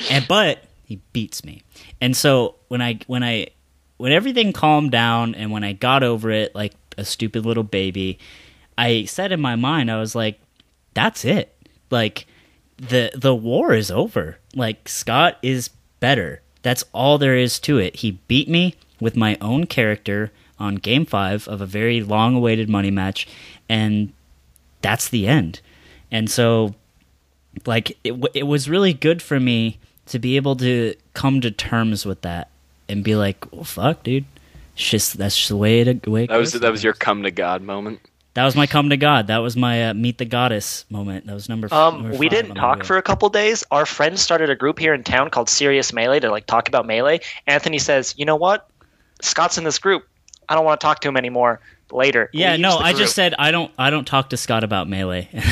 And but he beats me. And so when I when I when everything calmed down and when I got over it like a stupid little baby, I said in my mind, I was like, that's it. Like, the the war is over. Like, Scott is better. That's all there is to it. He beat me with my own character on game five of a very long-awaited money match, and that's the end. And so, like, it, w- it was really good for me to be able to come to terms with that and be like, well, fuck, dude. It's just, that's just the way it, the way it that goes. Was, that was your come-to-God moment? That was my come to God. That was my uh, meet the goddess moment. That was number, f- um, number five. We didn't talk for a couple days. Our friends started a group here in town called Serious Melee to like talk about Melee. Anthony says, you know what? Scott's in this group. I don't want to talk to him anymore. Later. Yeah, no, I just said I don't I don't talk to Scott about Melee. And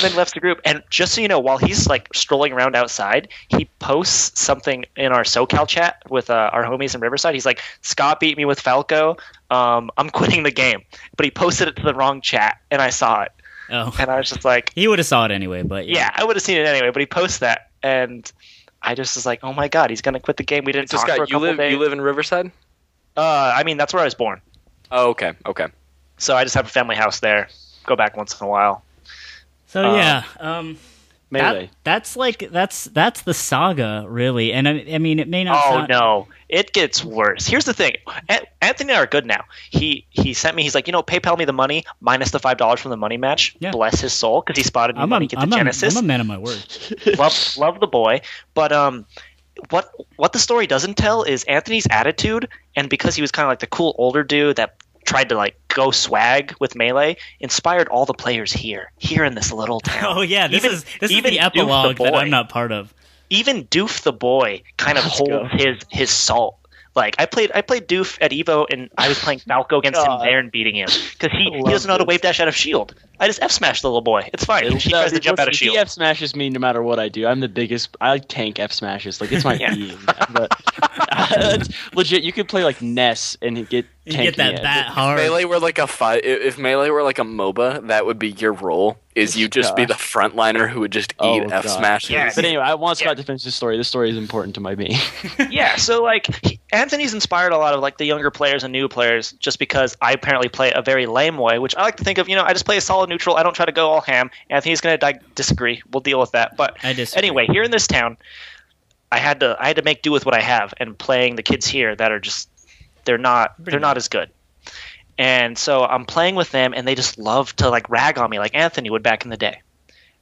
then left the group. And just so you know, while he's like strolling around outside, he posts something in our SoCal chat with uh, our homies in Riverside. He's like, Scott beat me with Falco. Um, I'm quitting the game. But he posted it to the wrong chat, and I saw it. Oh. And I was just like... He would have saw it anyway, but... Yeah, yeah I would have seen it anyway, but he posts that. And I just was like, oh my god, he's going to quit the game. We didn't so talk Scott, for a you couple live, days. You live in Riverside? Uh, I mean, that's where I was born. Oh, okay, okay. So I just have a family house there. Go back once in a while. So uh, yeah, um, Melee. That, that's like that's that's the saga, really. And I, I mean, it may not. Oh sound... no, it gets worse. Here's the thing: a- Anthony and I are good now. He he sent me. He's like, you know, PayPal me the money minus the five dollars from the money match. Yeah. Bless his soul, because he spotted me when he gets to Genesis. I'm a man of my word. love love the boy, but um. What what the story doesn't tell is Anthony's attitude, and because he was kind of like the cool older dude that tried to like go swag with Melee, inspired all the players here, here in this little town. Oh yeah, this even, is this even is the epilogue the that I'm not part of. Even Doof the boy kind of Let's holds go. his his salt. Like I played I played Doof at Evo, and I was playing Falco against God. him there and beating him because he, he doesn't know how to wave dash out of shield. I just F smash the little boy. It's fine. It, he no, tries it, to jump out of shield. He F smashes me no matter what I do. I'm the biggest. I tank F smashes. Like it's my yeah. being. But, uh, legit, you could play like Ness and get you get that at. bat hard. If Melee were like a fi- If Melee were like a MOBA, that would be your role. Is you just God. be the frontliner who would just oh, eat F smashes. Yeah. But anyway, I want Scott yeah. to finish this story. This story is important to my being. yeah. So like he, Anthony's inspired a lot of like the younger players and new players just because I apparently play a very lame way, which I like to think of. You know, I just play a solid neutral. I don't try to go all ham. Anthony's going to disagree. We'll deal with that. But anyway, here in this town, I had to I had to make do with what I have and playing the kids here that are just they're not Pretty they're nice. not as good. And so I'm playing with them and they just love to like rag on me like Anthony would back in the day.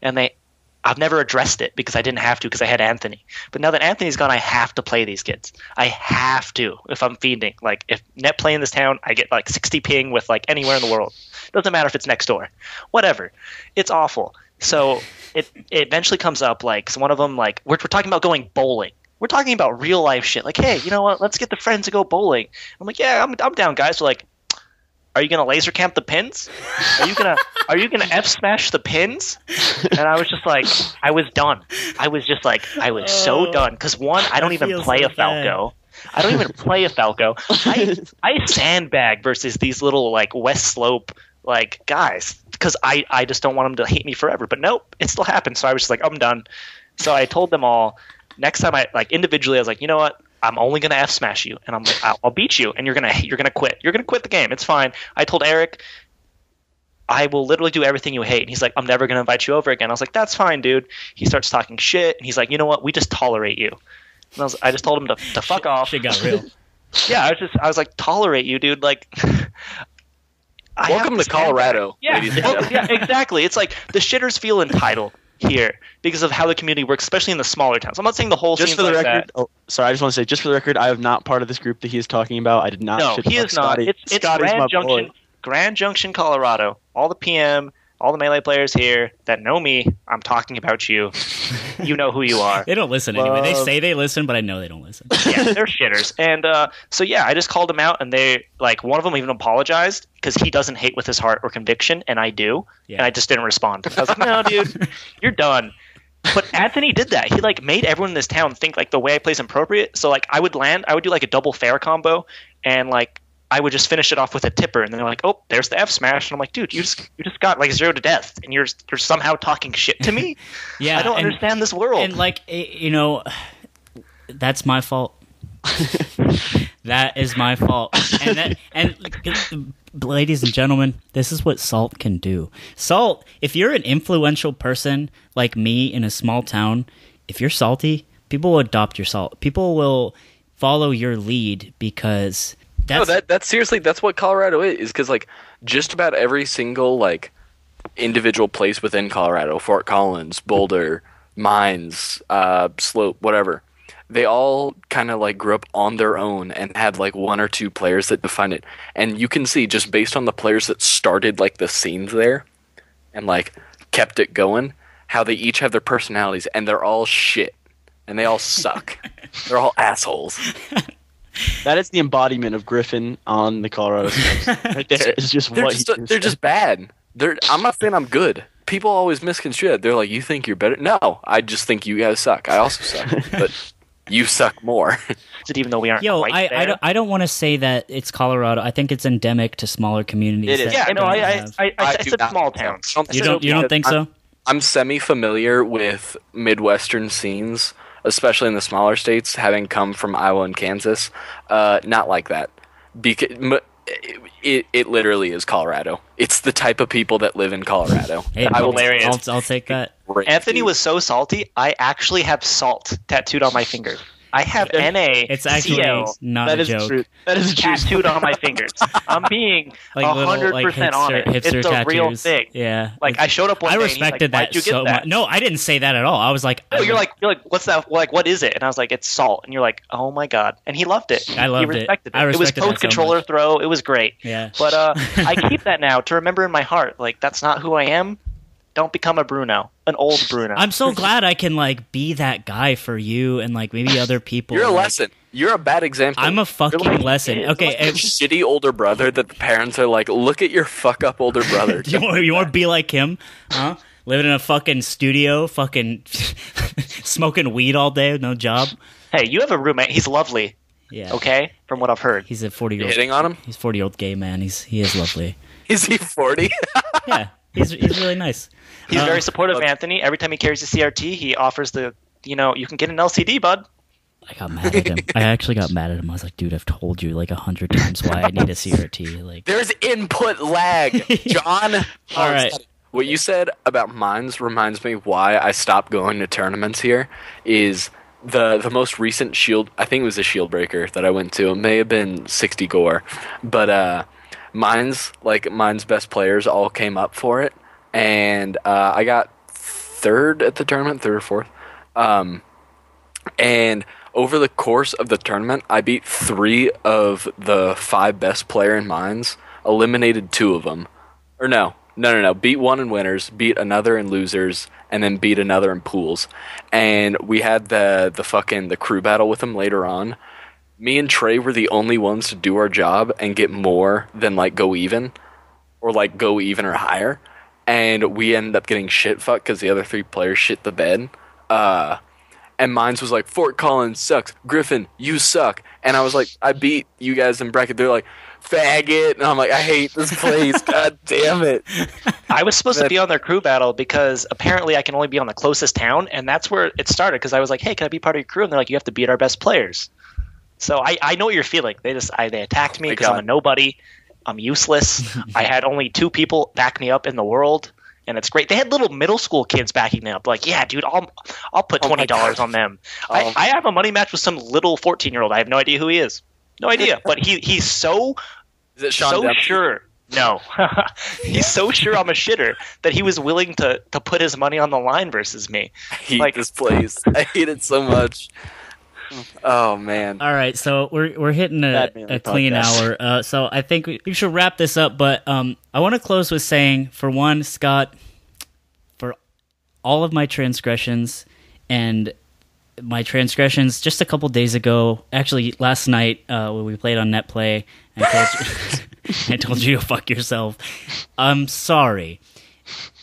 And they I've never addressed it because I didn't have to because I had Anthony. But now that Anthony's gone, I have to play these kids. I have to if I'm fiending. Like if Netplay in this town, I get like sixty ping with like anywhere in the world. Doesn't matter if it's next door. Whatever. It's awful. So it, it eventually comes up like so one of them like we're, we're talking about going bowling. We're talking about real life shit. Like, hey, you know what? Let's get the friends to go bowling. I'm like, yeah, I'm I'm down, guys. So like, are you gonna laser camp the pins? Are you gonna Are you gonna F smash the pins? And I was just like, I was done. I was just like, I was oh, so done because one, I don't even play so a Falco. Bad. I don't even play a Falco. I I sandbag versus these little like West Slope like guys because I I just don't want them to hate me forever. But nope, it still happens. So I was just like, I'm done. So I told them all. Next time I like individually, I was like, you know what? I'm only gonna F smash you, and I'm like, I'll, I'll beat you, and you're gonna you're gonna quit. You're gonna quit the game. It's fine. I told Eric, I will literally do everything you hate. And he's like, I'm never gonna invite you over again. I was like, that's fine, dude. He starts talking shit, and he's like, you know what? We just tolerate you. And I was, I just told him to to fuck shit, off. Shit got real. yeah, I was just I was like, tolerate you, dude. Like. I Welcome to Colorado. Yeah, ladies and gentlemen. yeah, exactly. It's like the shitters feel entitled here because of how the community works, especially in the smaller towns. I'm not saying the whole just for the like record. Oh, sorry, I just want to say, just for the record, I am not part of this group that he is talking about. I did not. No, he is not. Scotty. It's, it's Scotty's Grand my Junction, boy. Grand Junction, Colorado. All the P M, all the Melee players here that know me. I'm talking about you. You know who you are. They don't listen Love. anyway. They say they listen, but I know they don't listen. Yeah, they're shitters. And uh, so yeah, I just called them out, and they like one of them even apologized because he doesn't hate with his heart or conviction, and I do. Yeah. And I just didn't respond. I was like, no, dude, you're done. But Anthony did that. He like made everyone in this town think like the way I play is appropriate. So like I would land, I would do like a double fair combo, and like I would just finish it off with a tipper, and then they're like, "Oh, there's the F smash," and I'm like, "Dude, you just you just got like zero to death, and you're you're somehow talking shit to me." yeah, I don't and, understand this world. And like, you know, that's my fault. That is my fault. And that, and ladies and gentlemen, this is what salt can do. Salt, if you're an influential person like me in a small town, if you're salty, people will adopt your salt. People will follow your lead because that's... No, that, that's seriously, that's what Colorado is, because like just about every single like individual place within Colorado, Fort Collins, Boulder, Mines, uh, Slope, whatever, they all kind of like grew up on their own and had like one or two players that defined it. And you can see just based on the players that started like the scenes there and like kept it going, how they each have their personalities and they're all shit and they all suck. They're all assholes. That is the embodiment of Griffin on the Colorado State. Right there is just they're what just, they're said. Just bad. They're, I'm not saying I'm good. People always misconstrue that. They're like, you think you're better? No, I just think you guys suck. I also suck. But you suck more. Even though we aren't Yo, quite I, there. I don't, I don't want to say that it's Colorado. I think it's endemic to smaller communities. It is. Yeah, no, I, I, I, I, I said small towns. Don't, you don't, you don't think I'm, so? I'm semi-familiar with Midwestern scenes, especially in the smaller states, having come from Iowa and Kansas. Uh, not like that. Because it, it literally is Colorado. It's the type of people that live in Colorado. Hey, I will, I'll, I'll take that. Anthony was so salty, I actually have salt tattooed on my finger. I have N A. It's actually not that a is joke. True. That is tattooed on my fingers. I'm being like one hundred percent little, like, hipster, on it. It's a tattoos. Real thing. Yeah. Like I showed up one I day. I respected like, that you so that? much. No, I didn't say that at all. I was like, no, I you're like, like, you're like, what's that? Like, what is it? And I was like, it's salt. And you're like, oh my god. And he loved it. I loved he respected it. It. I respected it. It was post controller so throw. It was great. Yeah. But uh, I keep that now to remember in my heart. Like that's not who I am. Don't become a Bruno, an old Bruno. I'm so glad I can like be that guy for you and like maybe other people. You're a like, lesson. You're a bad example. I'm a fucking like, lesson. Okay, like a shitty older brother that the parents are like, look at your fuck up older brother. Do you want, you want to be like him? Huh? Living in a fucking studio, fucking smoking weed all day, no job. Hey, you have a roommate. He's lovely. Yeah. Okay, from what I've heard, he's a forty-year-old. You're hitting on him? He's forty-year-old gay man. He's he is lovely. Is he forty? Yeah. He's he's really nice. He's um, very supportive, okay. Anthony. Every time he carries a C R T, he offers the, you know, you can get an L C D, bud. I got mad at him. I actually got mad at him. I was like, dude, I've told you like a hundred times why I need a C R T. Like, there's input lag, John. All right. What you said about Mines reminds me why I stopped going to tournaments here is the the most recent Shield, I think it was a Shield Breaker that I went to. It may have been sixty Gore, but uh. Mine's like mine's best players all came up for it, and uh, I got third at the tournament, third or fourth. Um, and over the course of the tournament, I beat three of the five best player in Mines, eliminated two of them, or no, no, no, no, beat one in winners, beat another in losers, and then beat another in pools. And we had the the fucking the crew battle with them later on. Me and Trey were the only ones to do our job and get more than, like, go even or, like, go even or higher. And we ended up getting shit-fucked because the other three players shit the bed. Uh, and Mines was like, Fort Collins sucks. Griffin, you suck. And I was like, I beat you guys in bracket. They're like, faggot. And I'm like, I hate this place. God damn it. I was supposed to be on their crew battle because apparently I can only be on the closest town. And that's where it started because I was like, hey, can I be part of your crew? And they're like, you have to beat our best players. So I, I know what you're feeling. They just I, they attacked me because oh I'm a nobody. I'm useless. I had only two people back me up in the world, and it's great. They had little middle school kids backing me up. Like, yeah, dude, I'll I'll put twenty dollars oh on them. Oh. I, I have a money match with some little fourteen year old. I have no idea who he is. No idea. But he he's so is it Sean so Depp? Sure. No, he's so sure I'm a shitter that he was willing to to put his money on the line versus me. I hate like, this place. I hate it so much. Oh man! All right, so we're we're hitting a, a clean hour. Uh, so I think we, we should wrap this up. But um, I want to close with saying, for one, Scott, for all of my transgressions and my transgressions, just a couple days ago, actually last night uh, when we played on Netplay, I told, you, I told you to fuck yourself. I'm sorry.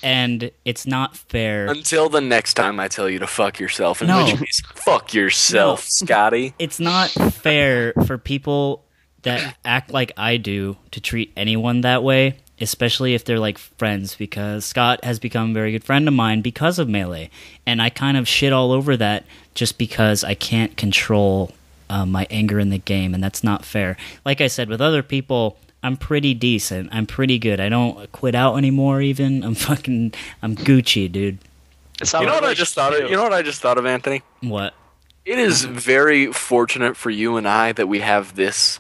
And it's not fair. Until the next time I tell you to fuck yourself. In no. which case, fuck yourself, no. Scotty. It's not fair for people that act like I do to treat anyone that way, especially if they're like friends, because Scott has become a very good friend of mine because of Melee. And I kind of shit all over that just because I can't control uh, my anger in the game, and that's not fair. Like I said, with other people, I'm pretty decent. I'm pretty good. I don't quit out anymore even. I'm fucking, I'm Gucci, dude. You know what I just thought of? You know what I just thought of, Anthony? What? It is very fortunate for you and I that we have this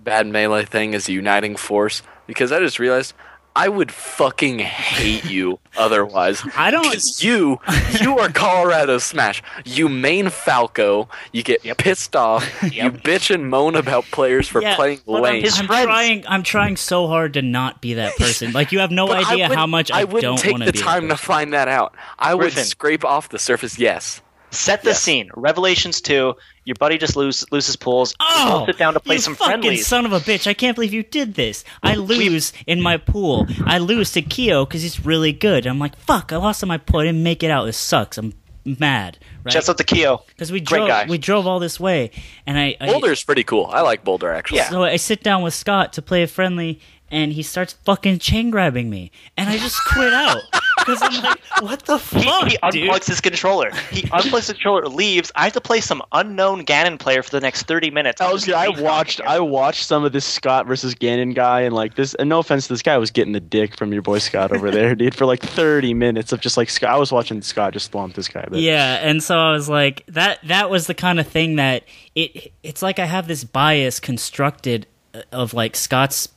Bad Melee thing as a uniting force, because I just realized I would fucking hate you otherwise. I don't. Because you, you are Colorado Smash. You main Falco. You get yep. pissed off. Yep. You bitch and moan about players for yeah, playing lane. I'm, I'm trying. I'm trying so hard to not be that person. Like, you have no but idea would, how much I, I don't want to be. I would take the time to find that out. I would Griffin. Scrape off the surface. Yes. Set the yes. scene. Revelations two. Your buddy just lose, loses pools. Oh, sit down to play you some fucking friendlies. Son of a bitch! I can't believe you did this. I lose in my pool. I lose to Keo because he's really good. I'm like, fuck! I lost in my pool. I didn't make it out. This sucks. I'm mad. Right? Shouts out to Keo. Because we drove, Great guy. we drove all this way, and I, I Boulder's pretty cool. I like Boulder actually. Yeah. So I sit down with Scott to play a friendly. And he starts fucking chain grabbing me, and I just quit out because I'm like, "What the fuck?" He, he dude? unplugs his controller. He unplugs the controller, leaves. I have to play some unknown Ganon player for the next thirty minutes. Oh, dude, I watched, I watched some of this Scott versus Ganon guy, and like this. And no offense, this guy was getting the dick from your boy Scott over there, dude, for like thirty minutes of just like Scott. I was watching Scott just thwomp this guy. But. Yeah, and so I was like, that. That was the kind of thing that it. It's like I have this bias constructed of like Scott's.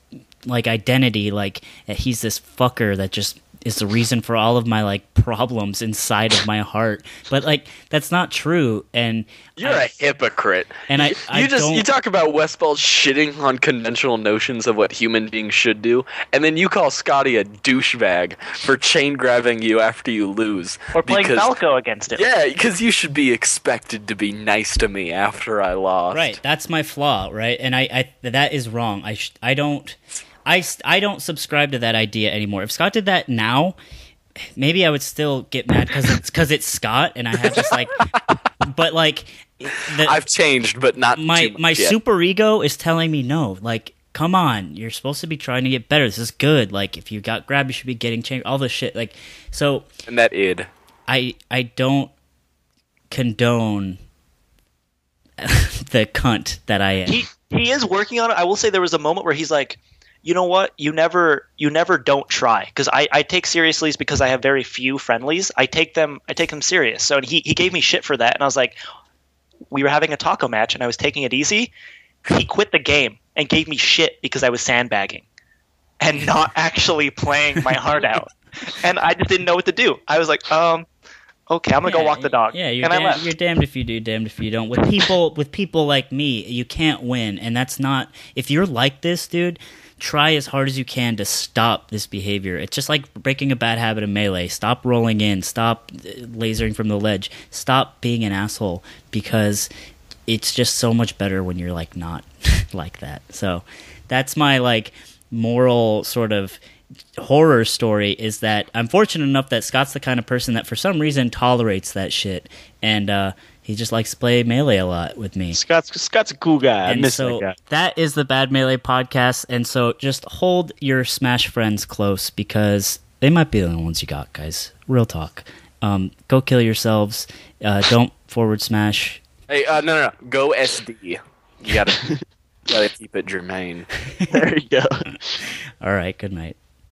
Like identity, like he's this fucker that just is the reason for all of my like problems inside of my heart. But like that's not true. And you're I, a hypocrite. And I, you I just don't... you talk about Westballz shitting on conventional notions of what human beings should do, and then you call Scotty a douchebag for chain grabbing you after you lose, or playing because, Falco against him. Yeah, because you should be expected to be nice to me after I lost. Right, that's my flaw. Right, and I, I that is wrong. I sh- I don't. I, I don't subscribe to that idea anymore. If Scott did that now, maybe I would still get mad because it's, 'cause it's Scott and I have just like... But like... The, I've changed, but not my, my superego is telling me no. Like, come on. You're supposed to be trying to get better. This is good. Like, if you got grabbed, you should be getting changed. All this shit. Like, so... And that id. I, I don't condone the cunt that I am. He, he is working on it. I will say there was a moment where he's like... You know what? You never, you never don't try because I, I take seriously because I have very few friendlies. I take them, I take them serious. So and he, he gave me shit for that, and I was like, we were having a taco match, and I was taking it easy. He quit the game and gave me shit because I was sandbagging and not actually playing my heart out, and I just didn't know what to do. I was like, um. Okay, I'm gonna yeah, go walk the dog. Yeah, you're, and dam- I left. You're damned if you do, damned if you don't. With people, with people like me, you can't win, and that's not. If you're like this, dude, try as hard as you can to stop this behavior. It's just like breaking a bad habit of melee. Stop rolling in. Stop lasering from the ledge. Stop being an asshole because it's just so much better when you're like not like that. So that's my like moral sort of. Horror story is that I'm fortunate enough that Scott's the kind of person that for some reason tolerates that shit, and uh, he just likes to play Melee a lot with me. Scott's Scott's a cool guy. And I miss so that guy. That is the Bad Melee podcast, and so just hold your Smash friends close because they might be the only ones you got, guys. Real talk. Um, go kill yourselves. Uh, don't forward smash. Hey, uh, no, no, no. Go S D. You gotta, gotta keep it germane. There you go. All right. Good night.